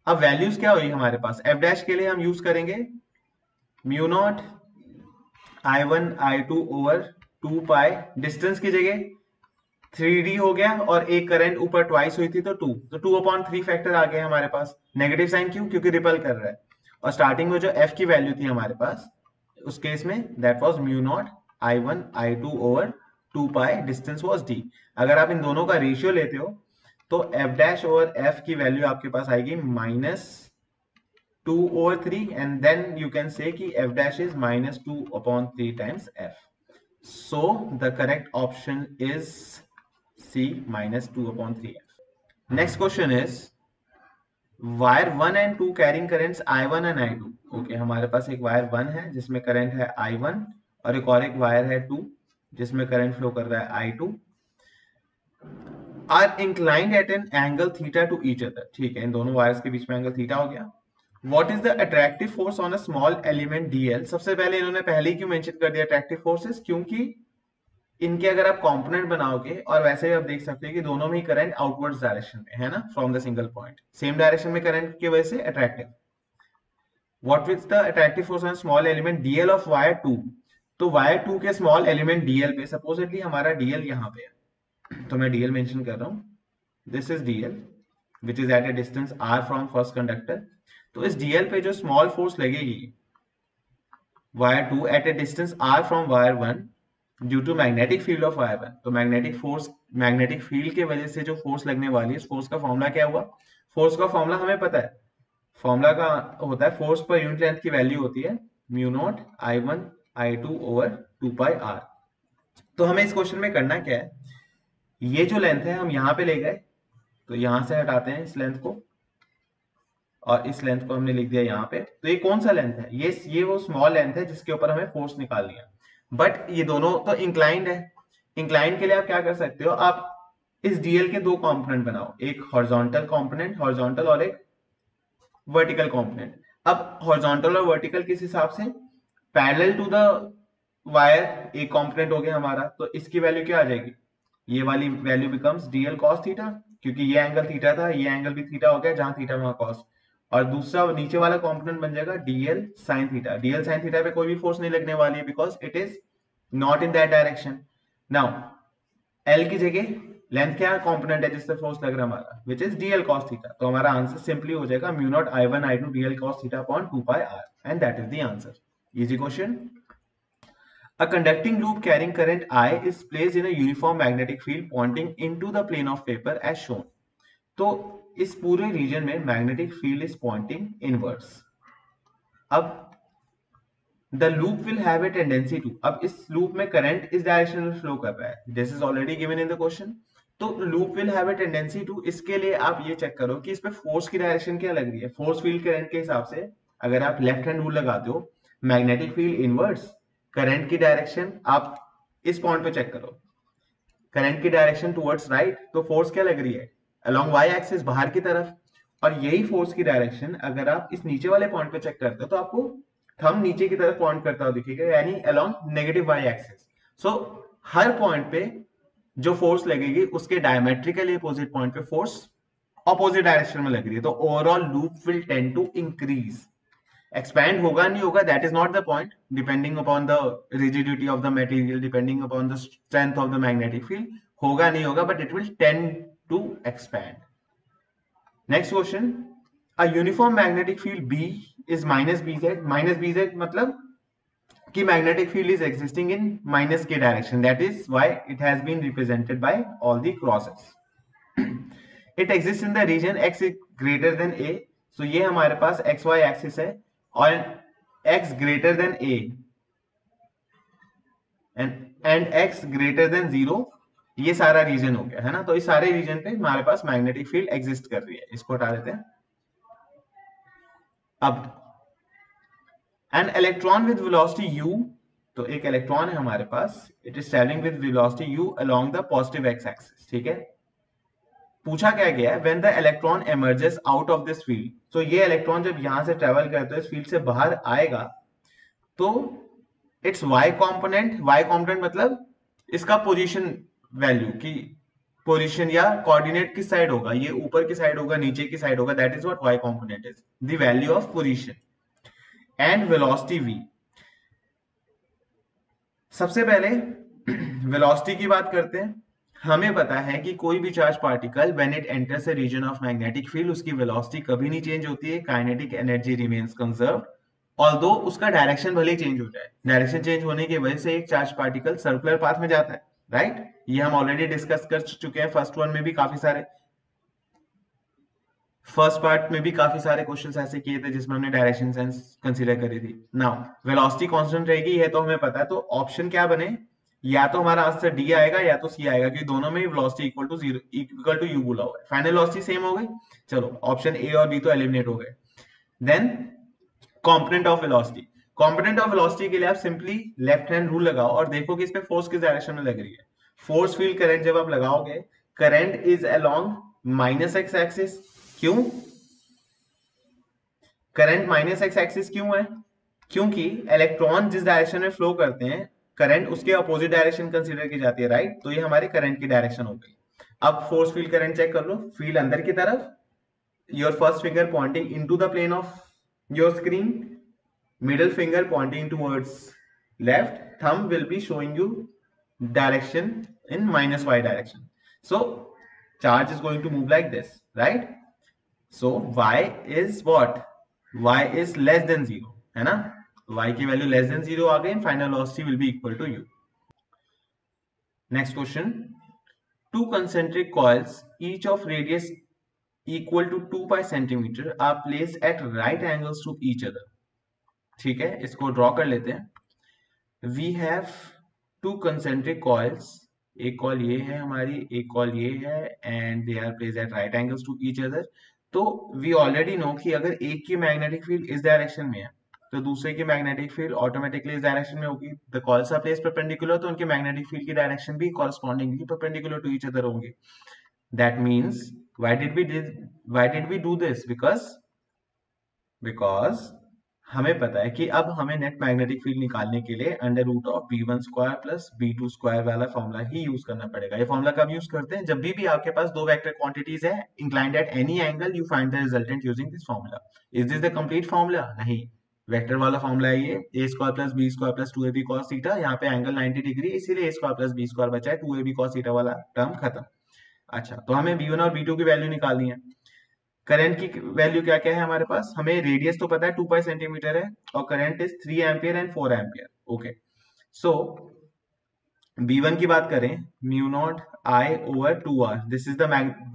अब वैल्यूज क्या हुई हमारे पास, एफ डैश के लिए हम यूज करेंगे mu naught i1 i2 over 2 pi, distance की जगह 3d हो गया और एक करंट ऊपर ट्वाइस हुई थी तो 2, तो 2/3 फैक्टर आ गया हमारे पास, नेगेटिव साइन क्यों, क्योंकि रिपल कर रहा है। और स्टार्टिंग में जो f की वैल्यू थी हमारे पास उस केस में that was mu naught i1 i2 over 2 pi, distance was d। अगर आप इन दोनों का रेशियो लेते हो तो f डैश ओवर f की वैल्यू आपके पास आएगी -2/3 and then you can say ki f dash is -2/3 times f. So the correct option is C, -2/3 f. Next question is wire 1 and 2 carrying currents i1 and i2. Okay, हमारे पास एक wire 1 है जिसमें current है i1 और एक wire है 2 जिसमें करंट फ्लो कर रहा है i2, are inclined at an angle theta to each other. ठीक है, इन दोनों वायर्स के बीच में एंगल थीटा हो गया। What is the attractive force on a small element dl? सबसे पहले इन्होंने पहले ही क्यों मेंशन कर दिया attractive forces, क्योंकि इनके अगर आप कंपोनेंट बनाओगे और वैसे भी आप देख सकते हो कि दोनों में ही करंट आउटवर्ड्स डायरेक्शन में है ना, from the single point, same direction में करंट की वजह से attractive. What is the attractive force on a small element dl of wire 2? तो wire 2 के small element dl पे supposedly हमारा dl यहाँ पे है, तो मैं dl मेंशन कर रहा हूँ। This is dl which is at a distance r from first conductor. तो इस dl पे जो स्मॉल फोर्स लगेगी wire 2 at a distance r from wire 1 due to magnetic field of wire 1, तो मैग्नेटिक फील्ड के वजह से जो फोर्स लगने वाली है, फोर्स का फॉर्मूला क्या हुआ, फोर्स का फॉर्मूला हमें पता है, फॉर्मूला का होता है फोर्स पर यूनिट लेंथ की वैल्यू होती है mu naught i1 i2 over 2 pi r। तो हमें इस क्वेश्चन में करना क्या है, ये जो लेंथ है हम यहाँ पे ले गए, तो यहां से हटाते हैं इस लेंथ को और इस लेंथ को हमने लिख दिया यहाँ पे। तो ये कौन सा लेंथ है, ये वो स्मॉल लेंथ है जिसके ऊपर हमें फोर्स निकालनी है, बट ये दोनों तो इंक्लाइंड है। इंक्लाइंड के लिए आप क्या कर सकते हो, आप इस डीएल के 2 कंपोनेंट बनाओ, एक हॉरिजॉन्टल और एक वर्टिकल कंपोनेंट। अब हॉरिजॉन्टल और वर्टिकल किस हिसाब से, पैरेलल टू द वायर एक कंपोनेंट हो गया हमारा, तो इसकी वैल्यू क्या आ जाएगी, ये वाली value becomes DL cos theta, क्योंकि ये एंगल थीटा था, ये एंगल भी थीटा हो गया, जहां थीटा वहां कॉस, और दूसरा नीचे वाला कंपोनेंट बन जाएगा dl sin theta. dl sin theta पे कोई भी फोर्स नहीं लगने वाली है because it is not in that direction. Now l की जगह लेंथ क्या कंपोनेंट है जिससे फोर्स लग रहा है हमारा, which is dl cos theta. तो हमारा आंसर सिंपली हो जाएगा mu not i1 i2 dl cos theta upon 2 pi r and that is the answer. Easy question. A conducting loop carrying current i is placed in a uniform magnetic field pointing into the plane of paper as shown. तो इस पूरे region में magnetic field is pointing inwards. अब the loop will have a tendency to, अब इस loop में current इस direction में फ्लो कर रहा है, this is already given in the question. तो loop will have a tendency to, इसके लिए आप ये चेक करो कि इस पे फोर्स की डायरेक्शन क्या लग रही है। फोर्स फील्ड करंट के हिसाब से अगर आप लेफ्ट हैंड रूल लगाते हो, मैग्नेटिक फील्ड इनवर्ड्स, करंट की डायरेक्शन आप इस पॉइंट पे चेक करो, करंट की डायरेक्शन टुवर्ड्स राइट, तो फोर्स क्या लग रही है अलॉन्ग y एक्सिस बाहर की तरफ, और यही फोर्स की डायरेक्शन अगर आप इस नीचे वाले पॉइंट पे चेक करते हो तो आपको थंब नीचे की तरफ पॉइंट करता हुआ दिखेगा, यानी along negative y axis. So हर पॉइंट पे जो फोर्स लगेगी उसके डायमेट्रिकली अपोजिट पॉइंट पे फोर्स अपोजिट डायरेक्शन में लग रही है, तो overall loop will tend to increase. Expand होगा नहीं होगा that is not the point, depending upon the rigidity of the material, depending upon the strength of the magnetic field, होगा नहीं होगा but it will tend to expand. Next question, a uniform magnetic field B is minus B Z. Minus B Z मतलब कि magnetic field is existing in minus के direction, that is why it has been represented by all the crosses. It exist in the region x is greater than a, so ये हमारे पास xy axis है और x greater than a and x greater than 0, ये सारा reason हो गया है ना. तो इस सारे रीजन पे हमारे पास मैग्नेटिक फील्ड एग्जिस्ट कर रही है, इसको हटा देते हैं. अब an electron with velocity u, तो एक इलेक्ट्रॉन है हमारे पास, it is travelling with velocity u along the positive x axis. ठीक है, पूछा क्या गया है, when the electron emerges out of this field, तो ये इलेक्ट्रॉन जब यहां से ट्रेवल करते हुए इस फील्ड से बाहर आएगा तो its Y component. Y component मतलब इसका पोजीशन वैल्यू की पोजीशन या कोऑर्डिनेट किस साइड होगा, ये ऊपर की साइड होगा नीचे की साइड होगा, that is what Y component is, the value of position. And velocity v, सबसे पहले वेलोसिटी की बात करते हैं. हमें पता है कि कोई भी charge particle when it enters a region of magnetic field उसकी वेलोसिटी कभी नहीं चेंज होती है, kinetic energy remains conserved, although उसका डायरेक्शन भले ही चेंज हो जाए. डायरेक्शन चेंज होने की वजह से एक चार्ज पार्टिकल सर्कुलर पाथ में जाता है, राइट? ये हम ऑलरेडी डिस्कस कर चुके हैं फर्स्ट वन में भी, काफी सारे फर्स्ट पार्ट में भी काफी सारे क्वेश्चन ऐसे किए थे जिसमें हमने डायरेक्शन सेंस कंसिडर करी थी. नाउ वेलोसिटी कांस्टेंट रहेगी ये तो हमें पता है, तो ऑप्शन क्या बने, या तो हमारा आंसर डी आएगा या तो सी आएगा, क्योंकि दोनों में velocity equal to 0 equal to u बोला हुआ है. फाइनल वेलोसिटी सेम हो गई, चलो ऑप्शन ए और बी तो एलिमिनेट हो गए. Then component of velocity, component of velocity के लिए आप सिंपली लेफ्ट हैंड रूल लगाओ और देखो कि इस पे फोर्स किस डायरेक्शन में लग रही है. फोर्स फील्ड करंट जब आप लगाओगे, current is along minus x axis. क्यों करंट माइनस एक्स एक्सिस क्यों है, क्योंकि इलेक्ट्रॉन जिस डायरेक्शन में फ्लो करते हैं करंट उसके अपोजिट डायरेक्शन कंसीडर की जाती है, राइट? तो ये हमारे करंट की डायरेक्शन हो गई. अब फोर्स फील्ड करंट चेक कर लो, फील्ड अंदर की तरफ, your first finger pointing into the plane of your screen, middle finger pointing towards left, thumb will be showing you direction in minus Y direction. So charge is going to move like this, right? So y is what, y is less than 0 है ना, y की value less than 0 आ गई. Final velocity will be equal to u. Next question, two concentric coils each of radius equal to 2 pi centimetre are placed at right angles to each other. ठीक है, इसको draw कर लेते हैं. We have two concentric coils, एक coil ये है हमारी, एक कॉइल ये है, and they are placed at right angles to each other. तो वी ऑलरेडी नो कि अगर एक की मैग्नेटिक फील्ड इस डायरेक्शन में है तो दूसरे की मैग्नेटिक फील्ड ऑटोमेटिकली इस डायरेक्शन में होगी. The coils are placed perpendicular, तो उनकी मैग्नेटिक फील्ड की डायरेक्शन भी correspondingly perpendicular to each other होंगे. That means why did we do this, because हमें पता है कि अब हमें नेट मैग्नेटिक फील्ड निकालने के लिए under root of b1² plus b2² वाला फॉर्मूला ही यूज करना पड़ेगा. ये फॉर्मूला कब यूज करते हैं, जब भी आपके पास दो वेक्टर क्वांटिटीज है inclined at any angle, you find the resultant using this formula. Is this the complete formula? नहीं, वेक्टर वाला फॉर्मूला है ये, a square plus b square plus 2ab cos theta. यहाँ पे एंगल 90 डिग्री, इसीलिए a square plus b square बचा है, 2ab cos theta वाला टर्म खत्म. अच्छा, तो हमें b1 और b2 की वैल्यू निकालनी है. करंट की वैल्यू क्या क्या है हमारे पास, हमें रेडियस तो पता है 2 पाई सेंटीमीटर है और current is 3 ampere and 4 ampere. Okay, so b1 की बात करें, mu naught i over 2r, this is the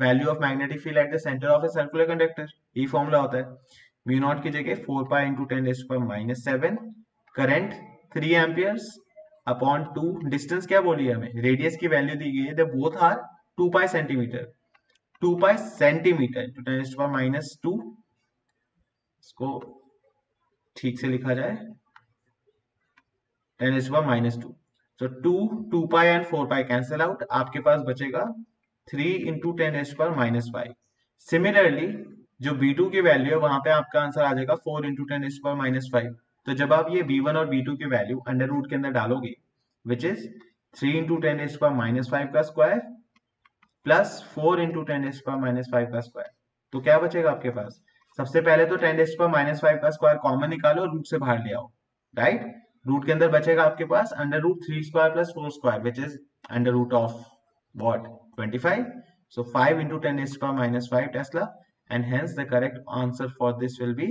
value of magnetic field at the centre of a circular conductor. ये फॉर्मूला होता है. म्यू नॉट की जगह 4 pi into 10⁻⁻⁷ current 3 amperes upon 2 distance. क्या बोली है हमें, रेडियस की वैल्यू दी गई है, the both are 2 pi centimetre. 2 pi centimetre into 10⁻², इसको ठीक से लिखा जाए 10⁻². So 2 pi and 4 pi cancel out, आपके पास बचेगा 3 इंटू 10⁻⁵. सिमिलरली जो b2 की वैल्यू है वहां पे आपका आंसर आ जाएगा 4 इंटू 10⁻⁵. तो जब आप ये b1 और b2 की वैल्यू अंडर रूट के अंदर डालोगे, विच इज 3 इंटू 10⁻⁵ का स्क्वायर प्लस 4 इंटू 10⁻⁵ का स्क्वायर, तो क्या बचेगा आपके पास सबसे पहले तो 10⁻⁻⁵ का स्क्वायर कॉमन निकालो, रूट से बाहर ले आओ, राइट। रूट के अंदर बचेगा आपके पास √3² + 4² which is √25। So 5 × 10⁻⁵ Tesla, and hence the correct answer for this will be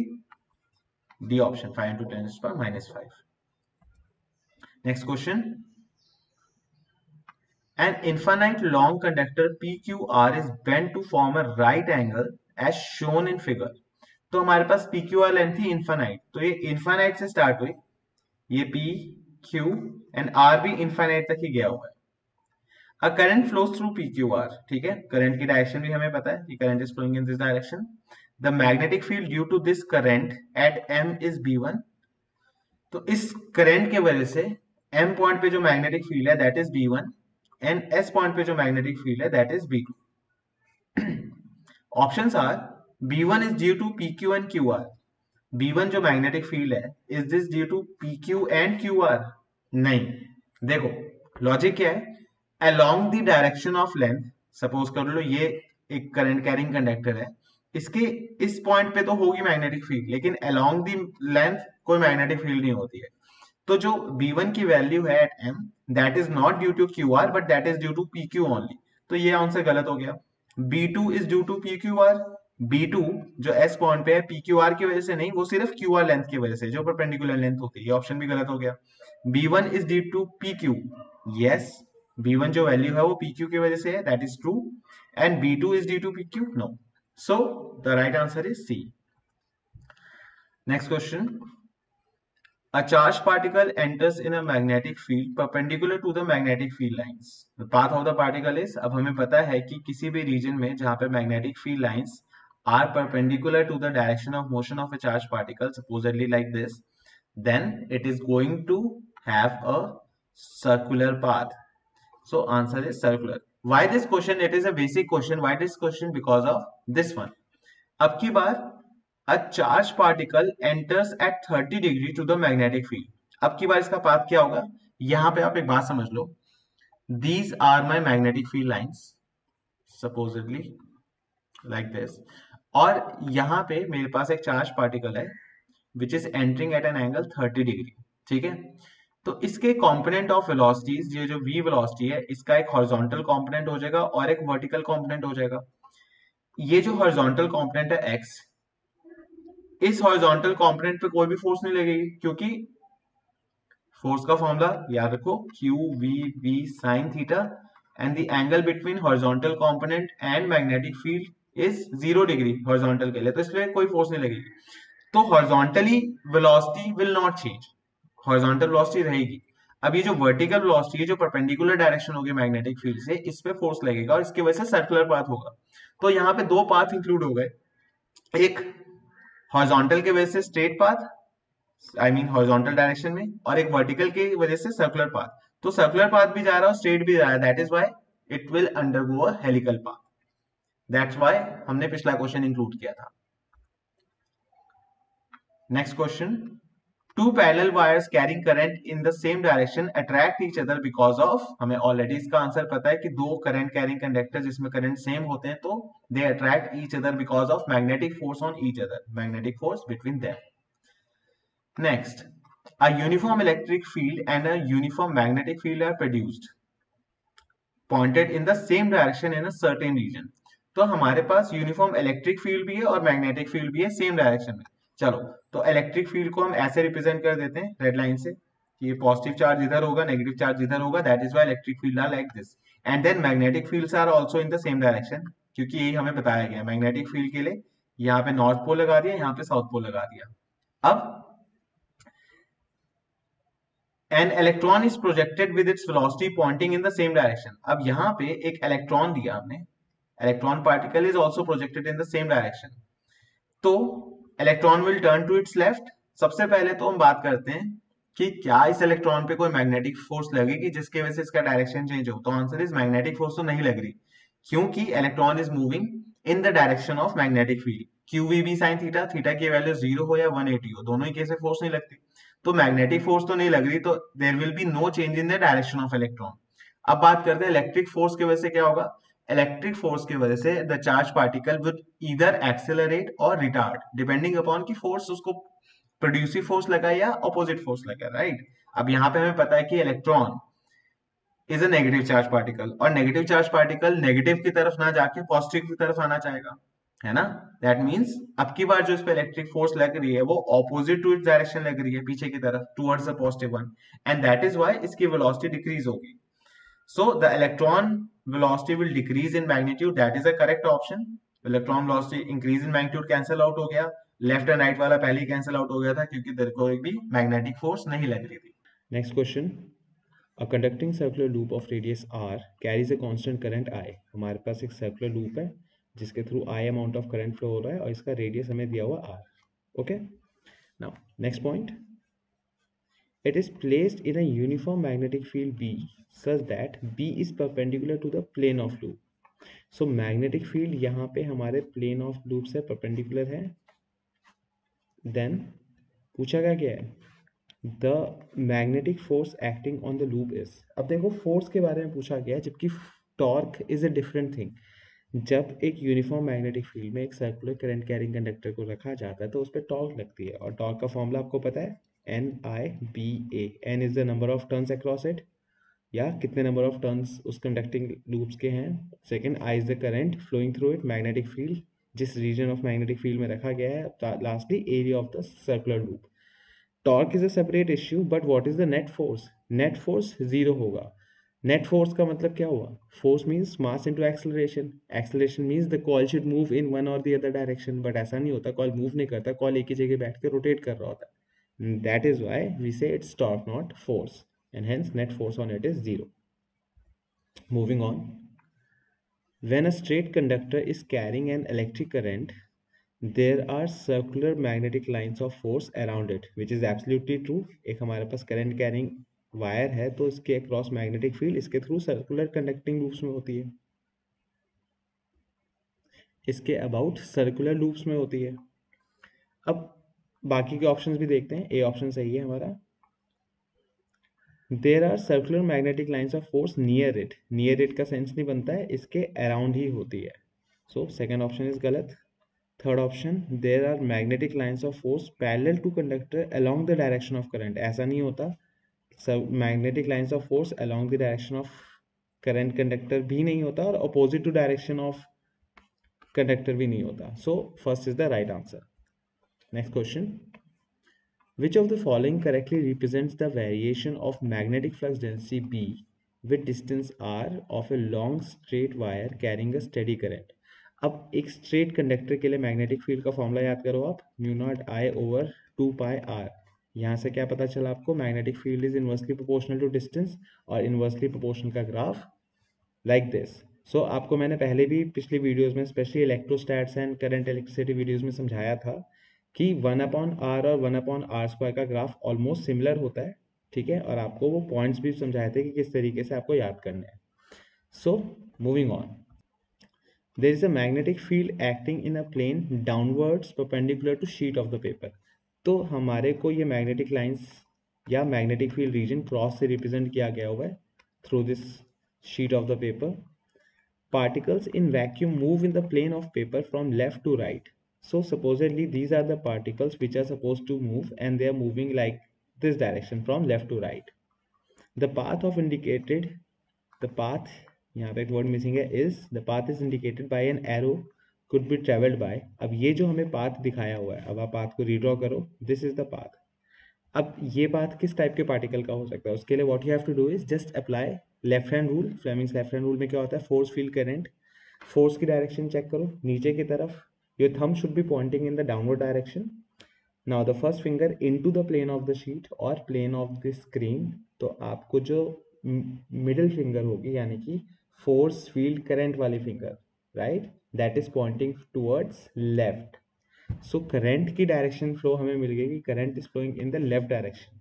D option, 5 × 10⁻⁵. Next question. An infinite long conductor PQR is bent to form a right angle as shown in figure. तो हमारे पास PQR length थी infinite, तो ये infinite से start हुई, ये P, Q and R भी इनफाइनाइट तक ही गया हुआ है। A current flows through PQR, ठीक है, करंट की डायरेक्शन भी हमें पता है कि current is flowing in this direction. The magnetic field due to this current at M is B1. तो इस करंट के वजह से M पॉइंट पे जो मैग्नेटिक फील्ड है that is B1 and S point पे जो मैग्नेटिक फील्ड है that is B2. Options are B1 is due to PQ and QR. B1 जो मैग्नेटिक फील्ड है is this due to PQ and QR? नहीं, देखो logic क्या है, along the direction of length, suppose कर लो ये एक करंट कैरिंग कंडक्टर है, इसके इस पॉइंट पे तो होगी मैग्नेटिक फील्ड लेकिन along the length कोई मैग्नेटिक फील्ड नहीं होती है, तो जो B1 की वैल्यू है at M that is not due to QR but that is due to PQ only, तो ये आंसर गलत हो गया। B2 is due to PQR, B2 जो S पॉइंट पे है PQR की वजह से नहीं, वो सिर्फ QR लेंथ की वजह से जो परपेंडिकुलर लेंथ होती है, ये ऑप्शन भी गलत हो गया। B1 is due to PQ, yes B1 जो वैल्यू है वो PQ की वजह से है that is true, and B2 is due to PQ, no, so the right answer is C. Next question. A charged particle enters in a magnetic field perpendicular to the magnetic field lines. The path of the particle is, अब हमें पता है कि किसी भी reason में जहाँ पे magnetic field lines are perpendicular to the direction of motion of a charged particle supposedly like this, then it is going to have a circular path. So answer is circular. Why this question? It is a basic question. Why this question? Because of this one. अब की बार a charged particle enters at 30 degree to the magnetic field. अब की बार इसका path क्या होगा? यहाँ पे आप एक बात समझ लो. These are my magnetic field lines, supposedly like this. और यहाँ पे मेरे पास एक charged particle है, which is entering at an angle 30 degree. ठीक है? तो इसके कॉम्पोनेंट ऑफ वेलोसिटीज, ये जो v वेलोसिटी है इसका एक हॉरिजॉन्टल कॉम्पोनेंट हो जाएगा और एक वर्टिकल कॉम्पोनेंट हो जाएगा। ये जो हॉरिजॉन्टल कॉम्पोनेंट है x, इस हॉरिजॉन्टल कॉम्पोनेंट पे कोई भी फोर्स नहीं लगेगी क्योंकि फोर्स का फॉर्मूला याद रखो qvb sin theta and the angle between horizontal component and magnetic field is 0 degree horizontal के लिए, तो इसलिए कोई फोर्स नहीं लगेगी। तो horizontally velocity will not change, horizontal velocity रहेगी। अब ये जो वर्टिकल वेलोसिटी है जो परपेंडिकुलर डायरेक्शन होगी मैग्नेटिक फील्ड से, इस पे फोर्स लगेगा और इसकी वजह से सर्कुलर पाथ होगा। तो यहाँ पे दो पाथ इंक्लूड हो गए, एक हॉरिजॉन्टल के वजह से स्ट्रेट पाथ हॉरिजॉन्टल डायरेक्शन में, और एक वर्टिकल के वजह से सर्कुलर पाथ। तो सर्कुलर पाथ भी जा रहा है स्ट्रेट भी जा रहा है, that is why it will undergo a helical path, that's why हमने पिछला क्वेश्चन इंक्लूड किया था। Next question. Two parallel wires carrying current in the same direction attract each other because of, हमें already इसका आंसर पता है कि दो current carrying conductors जिसमें current same होते हैं तो they attract each other because of magnetic force on each other, magnetic force between them. Next, a uniform electric field and a uniform magnetic field are produced, pointed in the same direction in a certain region. तो हमारे पास uniform electric field भी है और magnetic field भी है same direction में। चलो तो इलेक्ट्रिक फील्ड को हम ऐसे रिप्रेजेंट कर देते हैं रेड लाइन से, ये पॉजिटिव चार्ज इधर होगा नेगेटिव चार्ज इधर होगा, that is why electric field are like this, and then magnetic fields are also in the same direction क्योंकि यही हमें बताया गया। मैग्नेटिक फील्ड के लिए यहाँ पे नॉर्थ पोल लगा दिया, यहाँ पे साउथ पोल लगा दिया। अब an electron is projected with its velocity pointing in the same direction. अब यहाँ पे एक इलेक्ट्रॉन दिया हमने, electron particle is also projected in the same direction, तो electron will turn to its left. सबसे पहले तो हम बात करते हैं कि क्या इस इलेक्ट्रॉन पे कोई मैग्नेटिक फोर्स लगेगी जिसके वजह से इसका डायरेक्शन चेंज हो, तो आंसर इज मैग्नेटिक फोर्स तो नहीं लग रही क्योंकि electron is moving in the direction of magnetic field. qvb sin theta, theta की वैल्यू 0 हो या 180 हो, दोनों ही केस में फोर्स नहीं लगती, तो मैग्नेटिक फोर्स तो नहीं लग रही, तो there will be no change in the direction of electron. अब बात करते हैं इलेक्ट्रिक फोर्स की वजह से क्या होगा। इलेक्ट्रिक फोर्स की वजह से the charge particle would either accelerate और रिटार्ड, डिपेंडिंग अपॉन की फोर्स उसको प्रोड्यूसिव फोर्स लगा या ऑपोजिट फोर्स लगा, राइट। अब यहाँ पे हमें पता है कि electron is a negative charge particle, और नेगेटिव चार्ज पार्टिकल नेगेटिव की तरफ ना जाके पॉजिटिव की तरफ आना चाहेगा, है ना। दैट मींस अब की बार जो इस पे इलेक्ट्रिक फोर्स लग रही है वो ऑपोजिट टू इट्स डायरेक्शन लग रही है, पीछे की तरफ towards the positive one, and that is why इसकी वेलोसिटी डिक्रीज होगी। So the electron velocity will decrease in magnitude, that is a correct option. Electron velocity increase in magnitude cancel out हो गया, लेफ्ट एंड राइट वाला पहले ही cancel out हो गया था क्योंकि तेरे को एक भी मैग्नेटिक फोर्स नहीं लग रही थी। Next question, A conducting circular loop of radius r carries a constant current I। हमारे पास एक circular loop है जिसके through I amount of current flow हो रहा है और इसका radius हमें दिया हुआ r, okay? Now next point, it is placed in a uniform magnetic field B such that B is perpendicular to the plane of loop। So magnetic field यहाँ पे हमारे plane of loop से perpendicular है। Then पूछा गया क्या है, the magnetic force acting on the loop is. अब देखो फोर्स के बारे में पूछा गया है, जबकि torque is a different thing. जब एक यूनिफॉर्म मैग्नेटिक फील्ड में एक सर्कुलर करंट कैरिंग कंडक्टर को रखा जाता है तो उस पर टॉर्क लगती है, और टॉर्क का फॉर्मूला आपको पता है NIBA। N is the number of turns across it, या कितने नंबर ऑफ टर्न्स उस कंडक्टिंग लूप्स के हैं। Second, I is the current flowing through it, magnetic field जिस रीजन ऑफ मैग्नेटिक फील्ड में रखा गया है। Lastly area of the circular loop. Torque is a separate issue, but what is the net force? Net force zero होगा। Net force का मतलब क्या हुआ? Force means mass into acceleration, acceleration means the coil should move in one और the other direction, but ऐसा नहीं होता, coil move नहीं करता, कॉइल एक ही जगह बैठ के रोटेट कर रहा होता है। That is why we say it's torque not force, and hence net force on it is zero. Moving on, when a straight conductor is carrying an electric current, there are circular magnetic lines of force around it, which is absolutely true। एक हमारे पास current carrying wire है तो इसके across magnetic field इसके through circular conducting loops में होती है, इसके about circular loops में होती है। अब बाकी के options भी देखते हैं। A option सही है हमारा, there are circular magnetic lines of force near it। near it का sense नहीं बनता है, इसके around ही होती है। so second option is गलत। Third option, there are magnetic lines of force parallel to conductor along the direction of current. ऐसा नहीं होता, सब magnetic lines of force along the direction of current conductor भी नहीं होता, और opposite to direction of conductor भी नहीं होता। So first is the right answer. Next question, which of the following correctly represents the variation of magnetic flux density B with distance r of a long straight wire carrying a steady current. अब एक straight conductor के लिए magnetic field का formula याद करो आप, mu naught I over 2 pi r। यहाँ से क्या पता चला आपको, magnetic field is inversely proportional to distance, और इन्वर्सली प्रोपोर्शनल का ग्राफ लाइक दिस। सो आपको मैंने पहले भी पिछली वीडियोस में, specially electrostatics and current electricity videos में समझाया था कि 1/r और 1/r² का ग्राफ ऑलमोस्ट सिमिलर होता है, ठीक है। और आपको वो पॉइंट्स भी समझाए थे कि किस तरीके से आपको याद करना है। So moving on, there is a magnetic field acting in a plane downwards perpendicular to sheet of the paper। तो हमारे को ये magnetic lines या magnetic field region cross से represent किया गया हुआ है through this sheet of the paper। Particles in vacuum move in the plane of paper from left to right। So supposedly these are the particles which are supposed to move, and they are moving like this direction from left to right। The path of indicated, the path यहाँ पे एक word missing है, is the path is indicated by an arrow could be travelled by. अब ये जो हमें path दिखाया हुआ है, अब आप पाथ को रीड्रॉ करो, दिस इज द पाथ। अब ये पाथ किस टाइप के पार्टिकल का हो सकता है, उसके लिए what you have to do is just apply left hand rule. Fleming's left hand rule में क्या होता है, फोर्स फील्ड करंट, फोर्स की डायरेक्शन चेक करो नीचे की तरफ, your thumb should be pointing in the downward direction. Now the first finger into the plane of the sheet और प्लेन ऑफ द स्क्रीन, तो आपको जो मिडिल फिंगर होगी यानी कि फोर्स फील्ड करंट वाली finger, right, that is pointing towards left. So current की direction flow हमें मिल गई कि current is flowing in the left direction.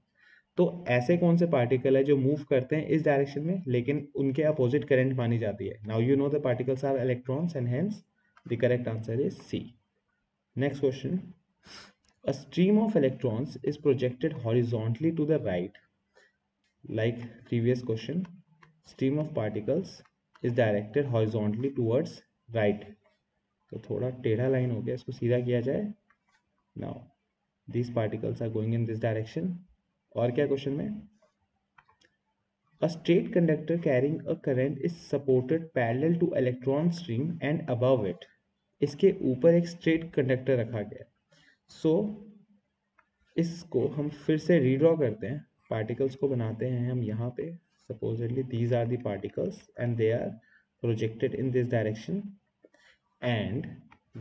तो ऐसे कौन से पार्टिकल है जो मूव करते हैं इस डायरेक्शन में, लेकिन उनके अपोजिट करंट मानी जाती है। Now you know the particles are electrons, and hence the correct answer is C। Next question, a stream of electrons is projected horizontally to the right, like previous question, stream of particles is directed horizontally towards right. तो थोड़ा टेढ़ा line हो गया, इसको सीधा किया जाए. Now these particles are going in this direction. और क्या क्वेश्चन में, a straight conductor carrying a current is supported parallel to electron stream and above it. इसके ऊपर एक स्ट्रेट कंडक्टर रखा गया. सो इसको हम फिर से रीड्रॉ करते हैं, पार्टिकल्स को बनाते हैं हम यहाँ पे. Supposedly these are the particles and they are projected in this direction and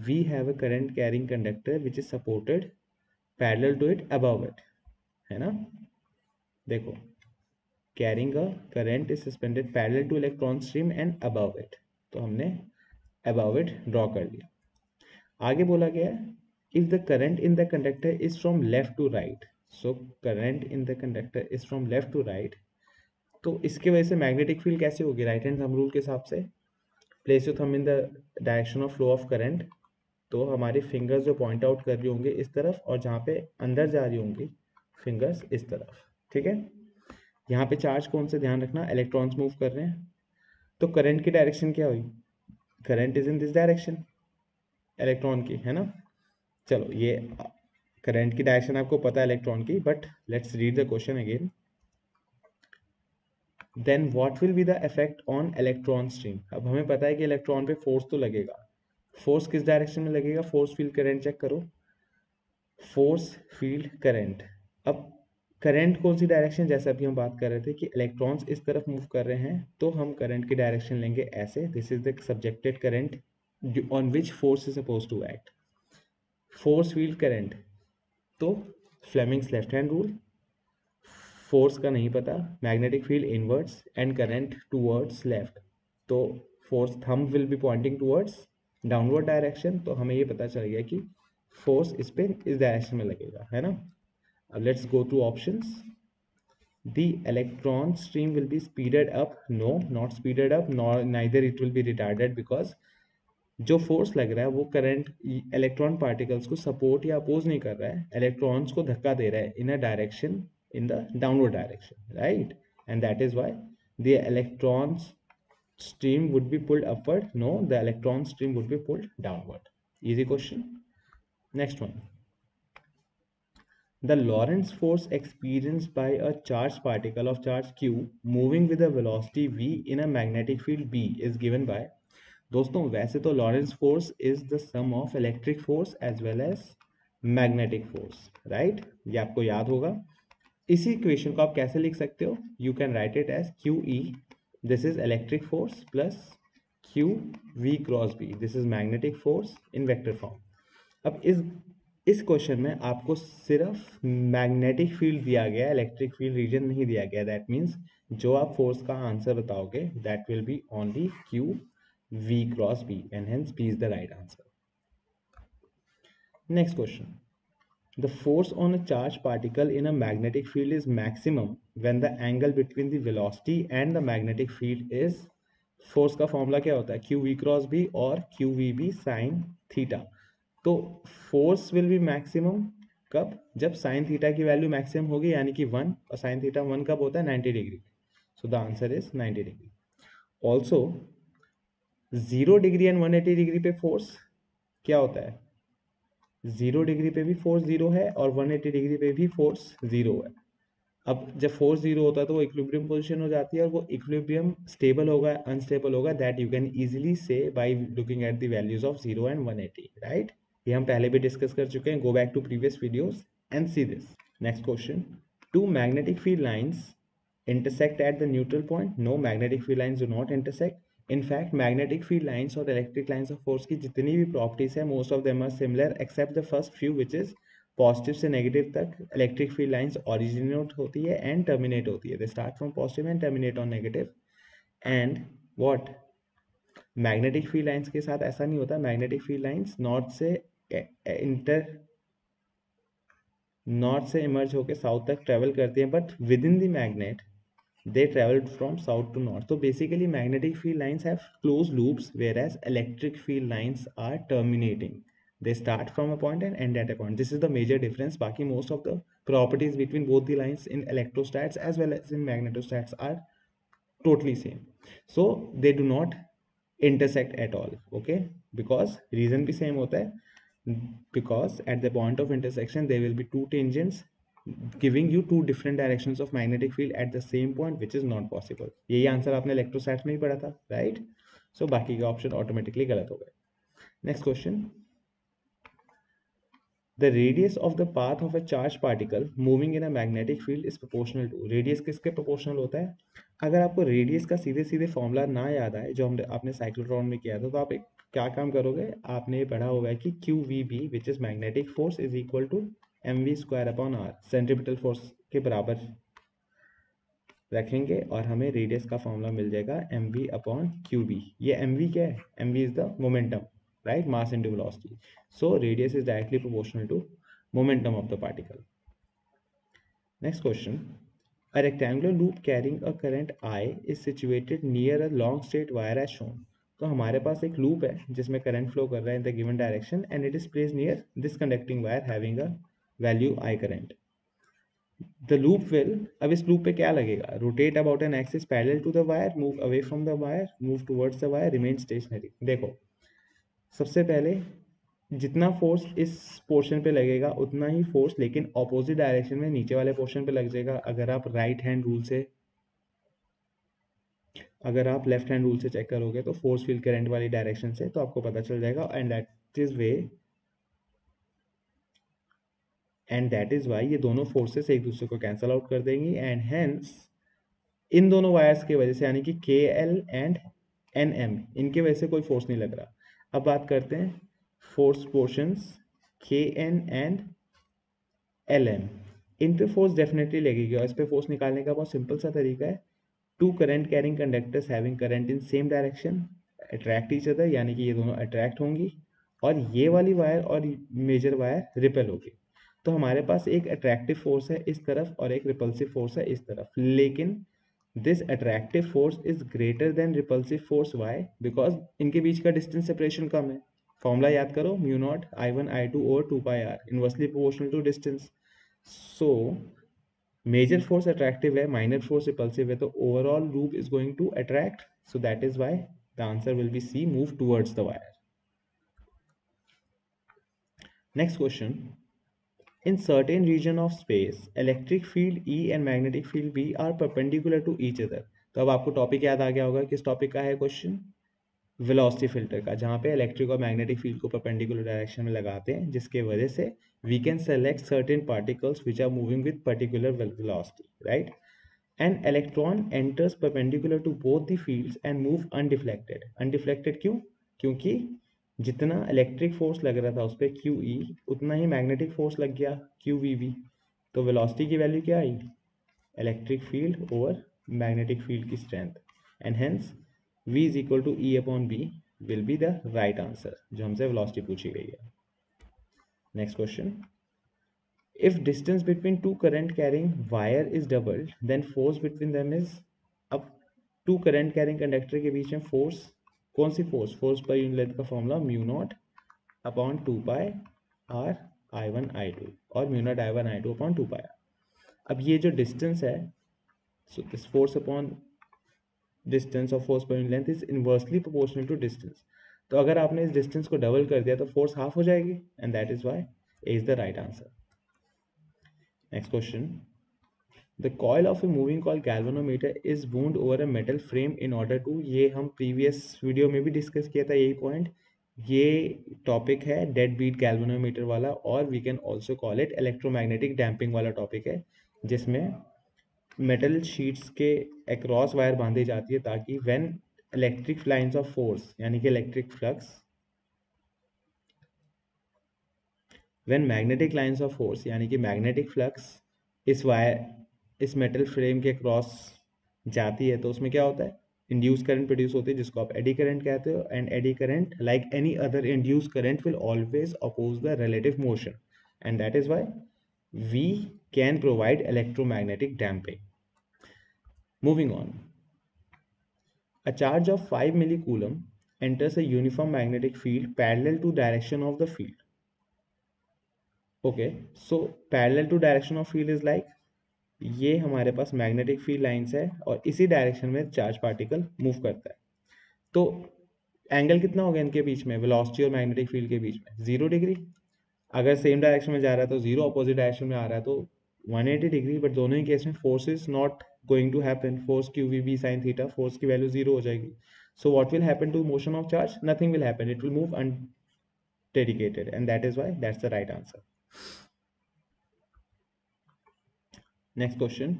we have a current carrying conductor which is supported parallel to it above it, है ना. देखो, carrying a current is suspended parallel to electron stream and above it. तो हमने above it draw कर लिया. आगे बोला गया if the current in the conductor is from left to right. So current in the conductor is from left to right, तो इसके वजह से मैग्नेटिक फील्ड कैसे होगी? राइट हैंड थंब रूल के हिसाब से. Place your thumb in the direction of flow of current. तो हमारी फिंगर्स जो पॉइंट आउट कर रही होंगी इस तरफ, और जहाँ पे अंदर जा रही होंगी फिंगर्स इस तरफ. ठीक है, यहाँ पे चार्ज कौन से ध्यान रखना, इलेक्ट्रॉन्स मूव कर रहे हैं. तो करंट की डायरेक्शन क्या हुई? Current is in this direction electron की, है ना. चलो, ये करंट की डायरेक्शन आपको पता है इलेक्ट्रॉन की, but let's read the question again. Then what will be the effect on electron stream. अब हमें पता है कि इलेक्ट्रॉन पे फोर्स तो लगेगा. फोर्स किस डायरेक्शन में लगेगा? फोर्स फील्ड करंट चेक करो, फोर्स फील्ड करंट. अब करंट कौन सी डायरेक्शन, जैसे अभी हम बात कर रहे थे कि इलेक्ट्रॉन्स इस तरफ मूव कर रहे हैं, तो हम करंट की डायरेक्शन लेंगे ऐसे. This is the subjected current on which force is suppose to act, force field current. तो Fleming's left hand rule, force का नहीं पता, magnetic field inwards and current towards left. तो force thumb will be pointing towards downward direction. तो हमें ये पता चल गया कि फोर्स इस पे इस डायरेक्शन में लगेगा, है ना. अब let's go to options. The electron stream will be speeded up. No, not speeded up, neither it will be retarded, because जो फोर्स लग रहा है वो करंट इलेक्ट्रॉन पार्टिकल्स को सपोर्ट या अपोज नहीं कर रहा है, इलेक्ट्रॉन्स को धक्का दे रहा है in a direction, in the downward direction, right. And that is why the electron stream would be pulled upward. No, the electron stream would be pulled downward. Easy question. Next one, the Lorentz force experienced by a charge particle of charge q moving with a velocity we in a magnetic field B is given by. दोस्तों, वैसे तो Lorentz force is the sum of electric force as well as magnetic force, right. ये आपको याद होगा. इसी equation को आप कैसे लिख सकते हो? You can write it as Q E, this is electric force, plus Q we cross B, this is magnetic force in vector form. अब इस क्वेश्चन में आपको सिर्फ मैग्नेटिक फील्ड दिया गया, इलेक्ट्रिक फील्ड रीजन नहीं दिया गया. दैट मीन्स जो आप फोर्स का आंसर बताओगे that will be only q V cross B and hence B is the right answer. Next question. The force on a charged particle in a magnetic field is maximum when the angle between the velocity and the magnetic field is. Force का formula क्या होता है? QV cross B और QVB sin theta. तो force will be maximum कब? जब sin theta की value maximum होगी, यानी कि 1, और sin theta 1 कब होता है? 90 degree. So the answer is 90 degree. Also 0 degree and 180 degree पे फोर्स क्या होता है? 0 डिग्री पे भी फोर्स 0 है और 180 डिग्री पे भी फोर्स 0 है. अब जब फोर्स 0 होता है तो वो इक्विलिब्रियम पोजीशन हो जाती है, और वो इक्विलिब्रियम स्टेबल होगा अनस्टेबल होगा, that you can easily see by looking at the values of 0 and 180, right. ये हम पहले भी डिस्कस कर चुके हैं, go back to previous videos and see this. Next question, two magnetic field lines intersect at the neutral point. No, magnetic field lines do not intersect. In fact magnetic field lines और electric lines of force की जितनी भी properties है most of them are similar except the first few which is positive से negative तक. Electric field lines originate होती है and terminate होती है, they start from positive and terminate on negative. And what, magnetic field lines के साथ ऐसा नहीं होता. मैग्नेटिक फील्ड लाइन्स नॉर्थ से इमर्ज होकर साउथ तक ट्रेवल करती है, but within the magnet they traveled from south to north. So basically magnetic field lines have closed loops, whereas electric field lines are terminating. They start from a point and end at a point. This is the major difference. Baki most of the properties between both the lines in electrostats as well as in magnetostats are totally same. So they do not intersect at all. Okay, because reason भी same होता है, because at the point of intersection there will be two tangents giving you two different directions of magnetic field at the same point, which is not possible. यही answer आपने electrostatics में ही पढ़ा था, right? So बाकी का option automatically गलत हो गए. Next question. The radius of the path of a charged particle moving in a magnetic field is proportional to. Radius किसके proportional होता है? अगर आपको रेडियस का सीधे सीधे फॉर्मूला ना याद आए, जो हमने आपने साइक्लोट्रॉन में किया था, तो आप एक क्या काम करोगे, आपने पढ़ा होगा कि Q we B which is magnetic force is equal to M V square upon R, centripetal force के बराबर रखेंगे और हमें रेडियस का फॉर्मूला मिल जाएगा M V upon Q B. ये एम वी क्या है? M V is the momentum, right, mass into velocity. So radius is directly proportional to momentum of the particle. Next question. A rectangular loop carrying a current I is situated near a long straight wire as shown. तो हमारे पास एक loop है जिसमें current flow कर रहा है in the given direction and it is placed near this conducting wire having a value I current. The loop will, अब इस loop पे क्या लगेगा, rotate about an axis parallel to the wire, move away from the wire, move towards the wire, remain stationary. देखो सबसे पहले जितना force इस पोर्शन पे लगेगा उतना ही फोर्स लेकिन ऑपोजिट डायरेक्शन में नीचे वाले पोर्शन पे लग जाएगा अगर आप राइट हैंड रूल से, अगर आप लेफ्ट हैंड रूल से चेक करोगे तो फोर्स फील्ड करंट वाली डायरेक्शन से, तो आपको पता चल जाएगा. एंड दैट इज वाई ये दोनों फोर्सेस एक दूसरे को कैंसल आउट कर देंगी एंड हेंस इन दोनों वायर्स की वजह से, यानी कि के एल एंड एन एम, इनके वजह से कोई फोर्स नहीं लग रहा. अब बात करते हैं फोर्स पोर्शंस के एन एंड एल एम. इन पे फोर्स डेफिनेटली लगेगी और इस पे फोर्स निकालने का बहुत सिंपल सा तरीका है. Two current carrying conductors having current in same direction attract each other, यानी कि ये दोनों अट्रैक्ट होंगी और ये वाली वायर और मेजर वायर रिपेल होगी. तो हमारे पास एक अट्रैक्टिव फोर्स है इस तरफ और एक रिपल्सिव फोर्स है इस तरफ, लेकिन this attractive force is greater than repulsive force. Why? Because इनके बीच का डिस्टेंस सेपरेशन कम है. फॉर्मूला याद करो, mu naught I one I two और two pi R inversely proportional to distance. So major force attractive है, माइनर फोर्स रिपल्सिव है, तो overall loop is going to attract. So that is why the answer will be C, move towards the wire. Next question. In certain region of space, electric field E and magnetic field B are perpendicular to each other. तो अब आपको topic याद आ गया होगा. किस topic का है question? Velocity filter का, जहाँ पे इलेक्ट्रिक और मैग्नेटिक फील्ड को परपेंडिकुलर डायरेक्शन में लगाते हैं, जिसके वजह से we can select certain particles which are moving with particular velocity, right? And electron enters perpendicular to both the fields and move undeflected. Undeflected क्यों? क्योंकि जितना इलेक्ट्रिक फोर्स लग रहा था उस पर क्यू ई, उतना ही मैग्नेटिक फोर्स लग गया क्यू वी वी. तो वेलोसिटी की वैल्यू क्या आई? इलेक्ट्रिक फील्ड और मैग्नेटिक फील्ड की strength. And hence V is equal to E upon B will be the right answer, जो हमसे वेलोसिटी पूछी गई है. Next question. If distance between two current carrying wire is doubled then force between them is. अब two current carrying conductor के बीच में force, कौन सी force? Force per unit length का formula mu naught upon two pi R I one I two और mu naught I one I two upon two pi R. अब ये जो डिस्टेंस है, so this force upon distance और force per unit length is inversely proportional to distance. तो अगर आपने इस डिस्टेंस को डबल कर दिया तो फोर्स हाफ हो जाएगी and that is why is the right answer. Next question. The coil of a moving coil galvanometer is wound over a metal frame in order to. ये हम previous video में भी discuss किया था यही point. ये topic है dead beat galvanometer वाला और we can also call it electromagnetic damping वाला topic है, जिसमें metal sheets के across wire बांधे जाती है ताकि when electric lines of force, यानी कि electric flux, when magnetic lines of force यानी कि magnetic flux इस मेटल फ्रेम के क्रॉस जाती है तो उसमें क्या होता है, इंड्यूस करंट प्रोड्यूस होती है जिसको आप एडी करंट कहते हो. And eddy current like any other induce current will always oppose the relative motion and that is why we can provide electromagnetic damping. Moving on. A charge of 5 milli coulomb enters a uniform magnetic field parallel to direction of the field. Okay, so parallel to direction of field is like ये हमारे पास magnetic field lines है और इसी direction में charge particle move करता है। तो angle कितना हो गया इनके बीच में, वेलोसिटी और मैग्नेटिक फील्ड के बीच में 0 डिग्री। अगर सेम डायरेक्शन में जा रहा है तो 0, अपोजिट डायरेक्शन में आ रहा है तो 180 डिग्री। बट दोनों ही केस में force is not going to happen, force Q we B sine theta, force की वैल्यू 0 हो जाएगी। So what will happen to motion of charge? Nothing will happen, it will move अनडेडिकेटेड and that is why that's the right answer. Next question,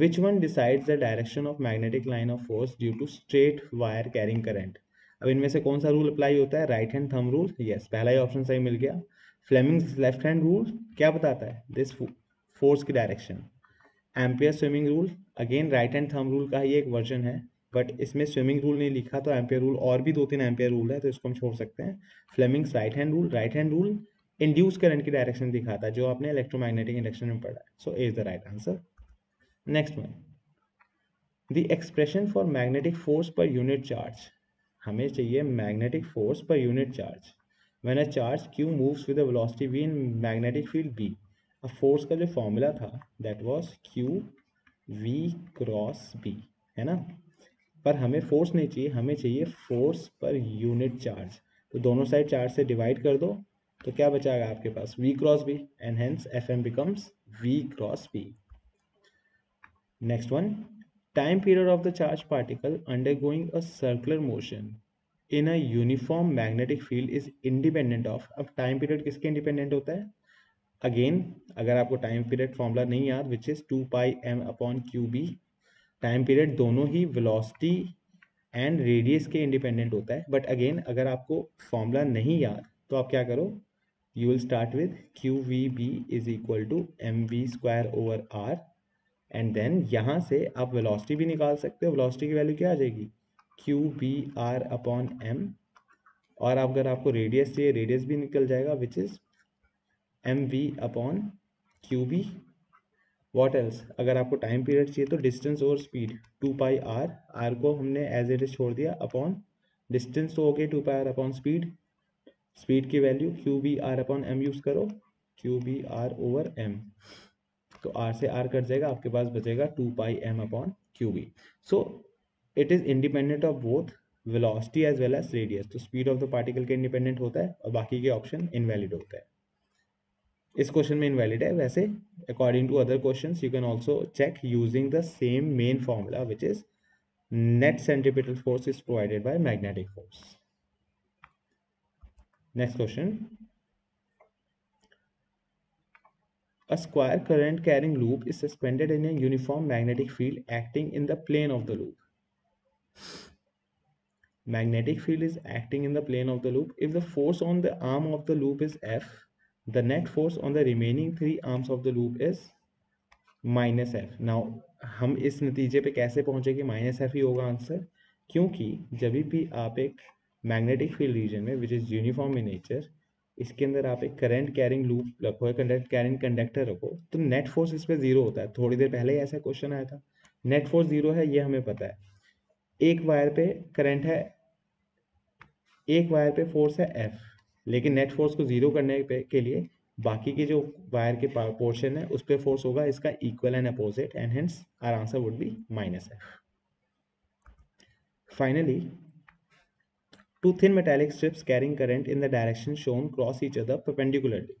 which one decides the direction of magnetic line of force due to straight wire carrying current? अब इनमें से कौन सा rule apply होता है? Right hand thumb rule. Yes, पहला ही option सही मिल गया। फ्लेमिंग्स लेफ्ट हैंड रूल क्या बताता है? दिस फोर्स की direction. Ampere swimming rule, again right hand thumb rule का ही एक वर्जन है, बट इसमें स्विमिंग रूल नहीं लिखा तो एम्पियर रूल, और भी 2-3 एम्पियर रूल है तो इसको हम छोड़ सकते हैं। Fleming's right hand rule induce current की डायरेक्शन दिखाता है, जो आपने इलेक्ट्रोमैग्नेटिक इंडक्शन में पढ़ा है। So is the right answer. Next one, the expression for magnetic force per unit charge. हमें चाहिए magnetic force per unit charge. When a charge Q moves with a velocity we in magnetic field B. अब force का जो formula था that was Q we cross B, है ना। पर हमें फोर्स नहीं चाहिए, हमें चाहिए फोर्स पर यूनिट चार्ज। तो दोनों साइड चार्ज से डिवाइड कर दो तो क्या बचाएगा आपके पास? V cross B and hence Fm becomes V cross B। Next one, time period of the charge particle undergoing a circular motion in a uniform magnetic field is independent of। अब time period किसके independent होता है? Again, अगर आपको time period formula नहीं याद, which is 2πm/qb। time period दोनों ही velocity and radius के independent होता है। बट again, अगर आपको फॉर्मूला नहीं याद तो आप क्या करो, you will start with qvb is equal to mv square over r and then यहाँ से आप वेलोसिटी भी निकाल सकते हो। वेलोसिटी की वैल्यू क्या आ जाएगी? qbr upon m। और अगर आपको रेडियस चाहिए, रेडियस भी निकल जाएगा which is mv upon qb। What else? अगर आपको टाइम पीरियड चाहिए तो डिस्टेंस और स्पीड 2πr, r को हमने एज इट इज छोड़ दिया, अपॉन डिस्टेंस तो हो गई 2πr अपॉन स्पीड। स्पीड की value Q B are upon M use करो, Q B R over M. तो आर से आर कट जाएगा, आपके पास बचेगा 2πm upon Q B. So it is independent of both velocity as well as radius. तो speed of the particle के independent होता है और बाकी के ऑप्शन इनवैलिड होता है। इस क्वेश्चन में इनवैलिड है, वैसे according to other question you can also check using the same main formula which is net centripetal force is provided by magnetic force. Next question, a square current carrying loop is suspended in a uniform magnetic field acting in the plane of the loop. Magnetic field is acting in the plane of the loop. If the force on the arm of the loop is F, the net force on the remaining 3 arms of the loop is minus F. Now हम इस नतीजे पे कैसे पहुंचेंगे? Minus F ही होगा answer, क्योंकि जब भी आप एक मैग्नेटिक फील्ड रीजन में which is uniform in nature, इसके अंदर आप एक करंट कैरिंग लूप रखो, एक कंडक्टर रखो, तो नेट फोर्स इस पे 0 होता है। थोड़ी देर पहले ही ऐसा क्वेश्चन आया था। नेट फोर्स 0 है ये हमें पता है। एक वायर पे करंट है, एक वायर पे फोर्स है F, लेकिन नेट फोर्स को 0 करने के लिए बाकी के जो वायर के पोर्शन है उस पर फोर्स होगा इसका equal and opposite and hence our answer would be minus F। Finally, two thin metallic strips carrying current in the direction shown cross each other perpendicularly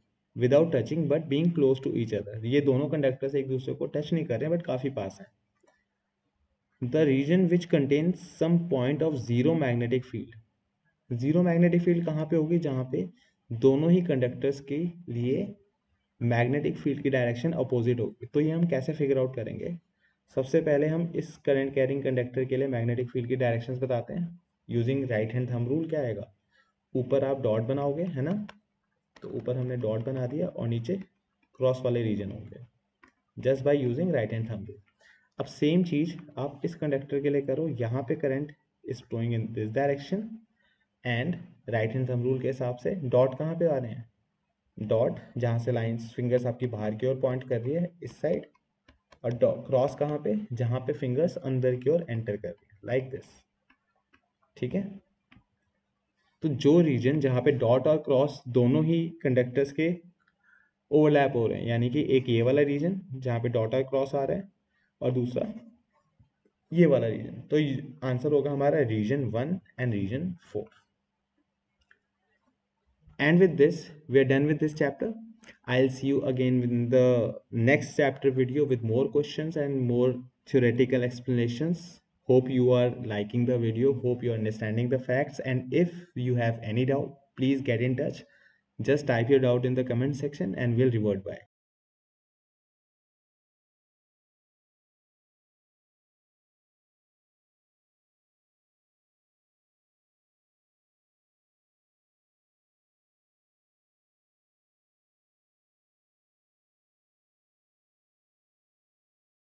without touching but being close to each other। ये दोनों conductors एक दूसरे को touch नहीं कर रहे but काफी पास है। The region which contains some point of zero magnetic field। Zero magnetic field कहाँ पे होगी? जहाँ पे दोनों ही कंडक्टर्स के लिए मैग्नेटिक फील्ड की डायरेक्शन अपोजिट होगी। तो ये हम कैसे फिगर आउट करेंगे? सबसे पहले हम इस करंट कैरिंग कंडक्टर के लिए मैग्नेटिक फील्ड की डायरेक्शंस बताते हैं using right hand thumb rule. क्या आएगा? ऊपर आप डॉट बनाओगे, है ना, तो ऊपर हमने डॉट बना दिया और नीचे क्रॉस वाले रीजन होंगे, just by using right hand thumb rule. अब सेम चीज़ आप इस कंडक्टर के लिए करो, यहाँ पे current is flowing in this direction and right hand thumb rule के हिसाब से डॉट कहाँ पे आ रहे हैं? डॉट जहाँ से लाइन्स फिंगर्स आपकी बाहर की ओर पॉइंट कर रही है इस साइड, और क्रॉस कहाँ पे? जहाँ पे फिंगर्स अंदर की ओर एंटर कर रही है, लाइक दिस, ठीक है। तो जो रीजन जहाँ पे डॉट और क्रॉस दोनों ही कंडक्टर्स के ओवरलैप हो रहे हैं, यानी कि एक ये वाला रीजन जहाँ पे डॉट क्रॉस आ रहा है और दूसरा ये वाला रीजन। तो आंसर होगा हमारा region 1 and region 4। And with this, we are done with this chapter. I'll see you again in the next chapter video with more questions and more theoretical explanations. Hope you are liking the video. Hope you are understanding the facts. And if you have any doubt, please get in touch. Just type your doubt in the comment section and we'll revert back.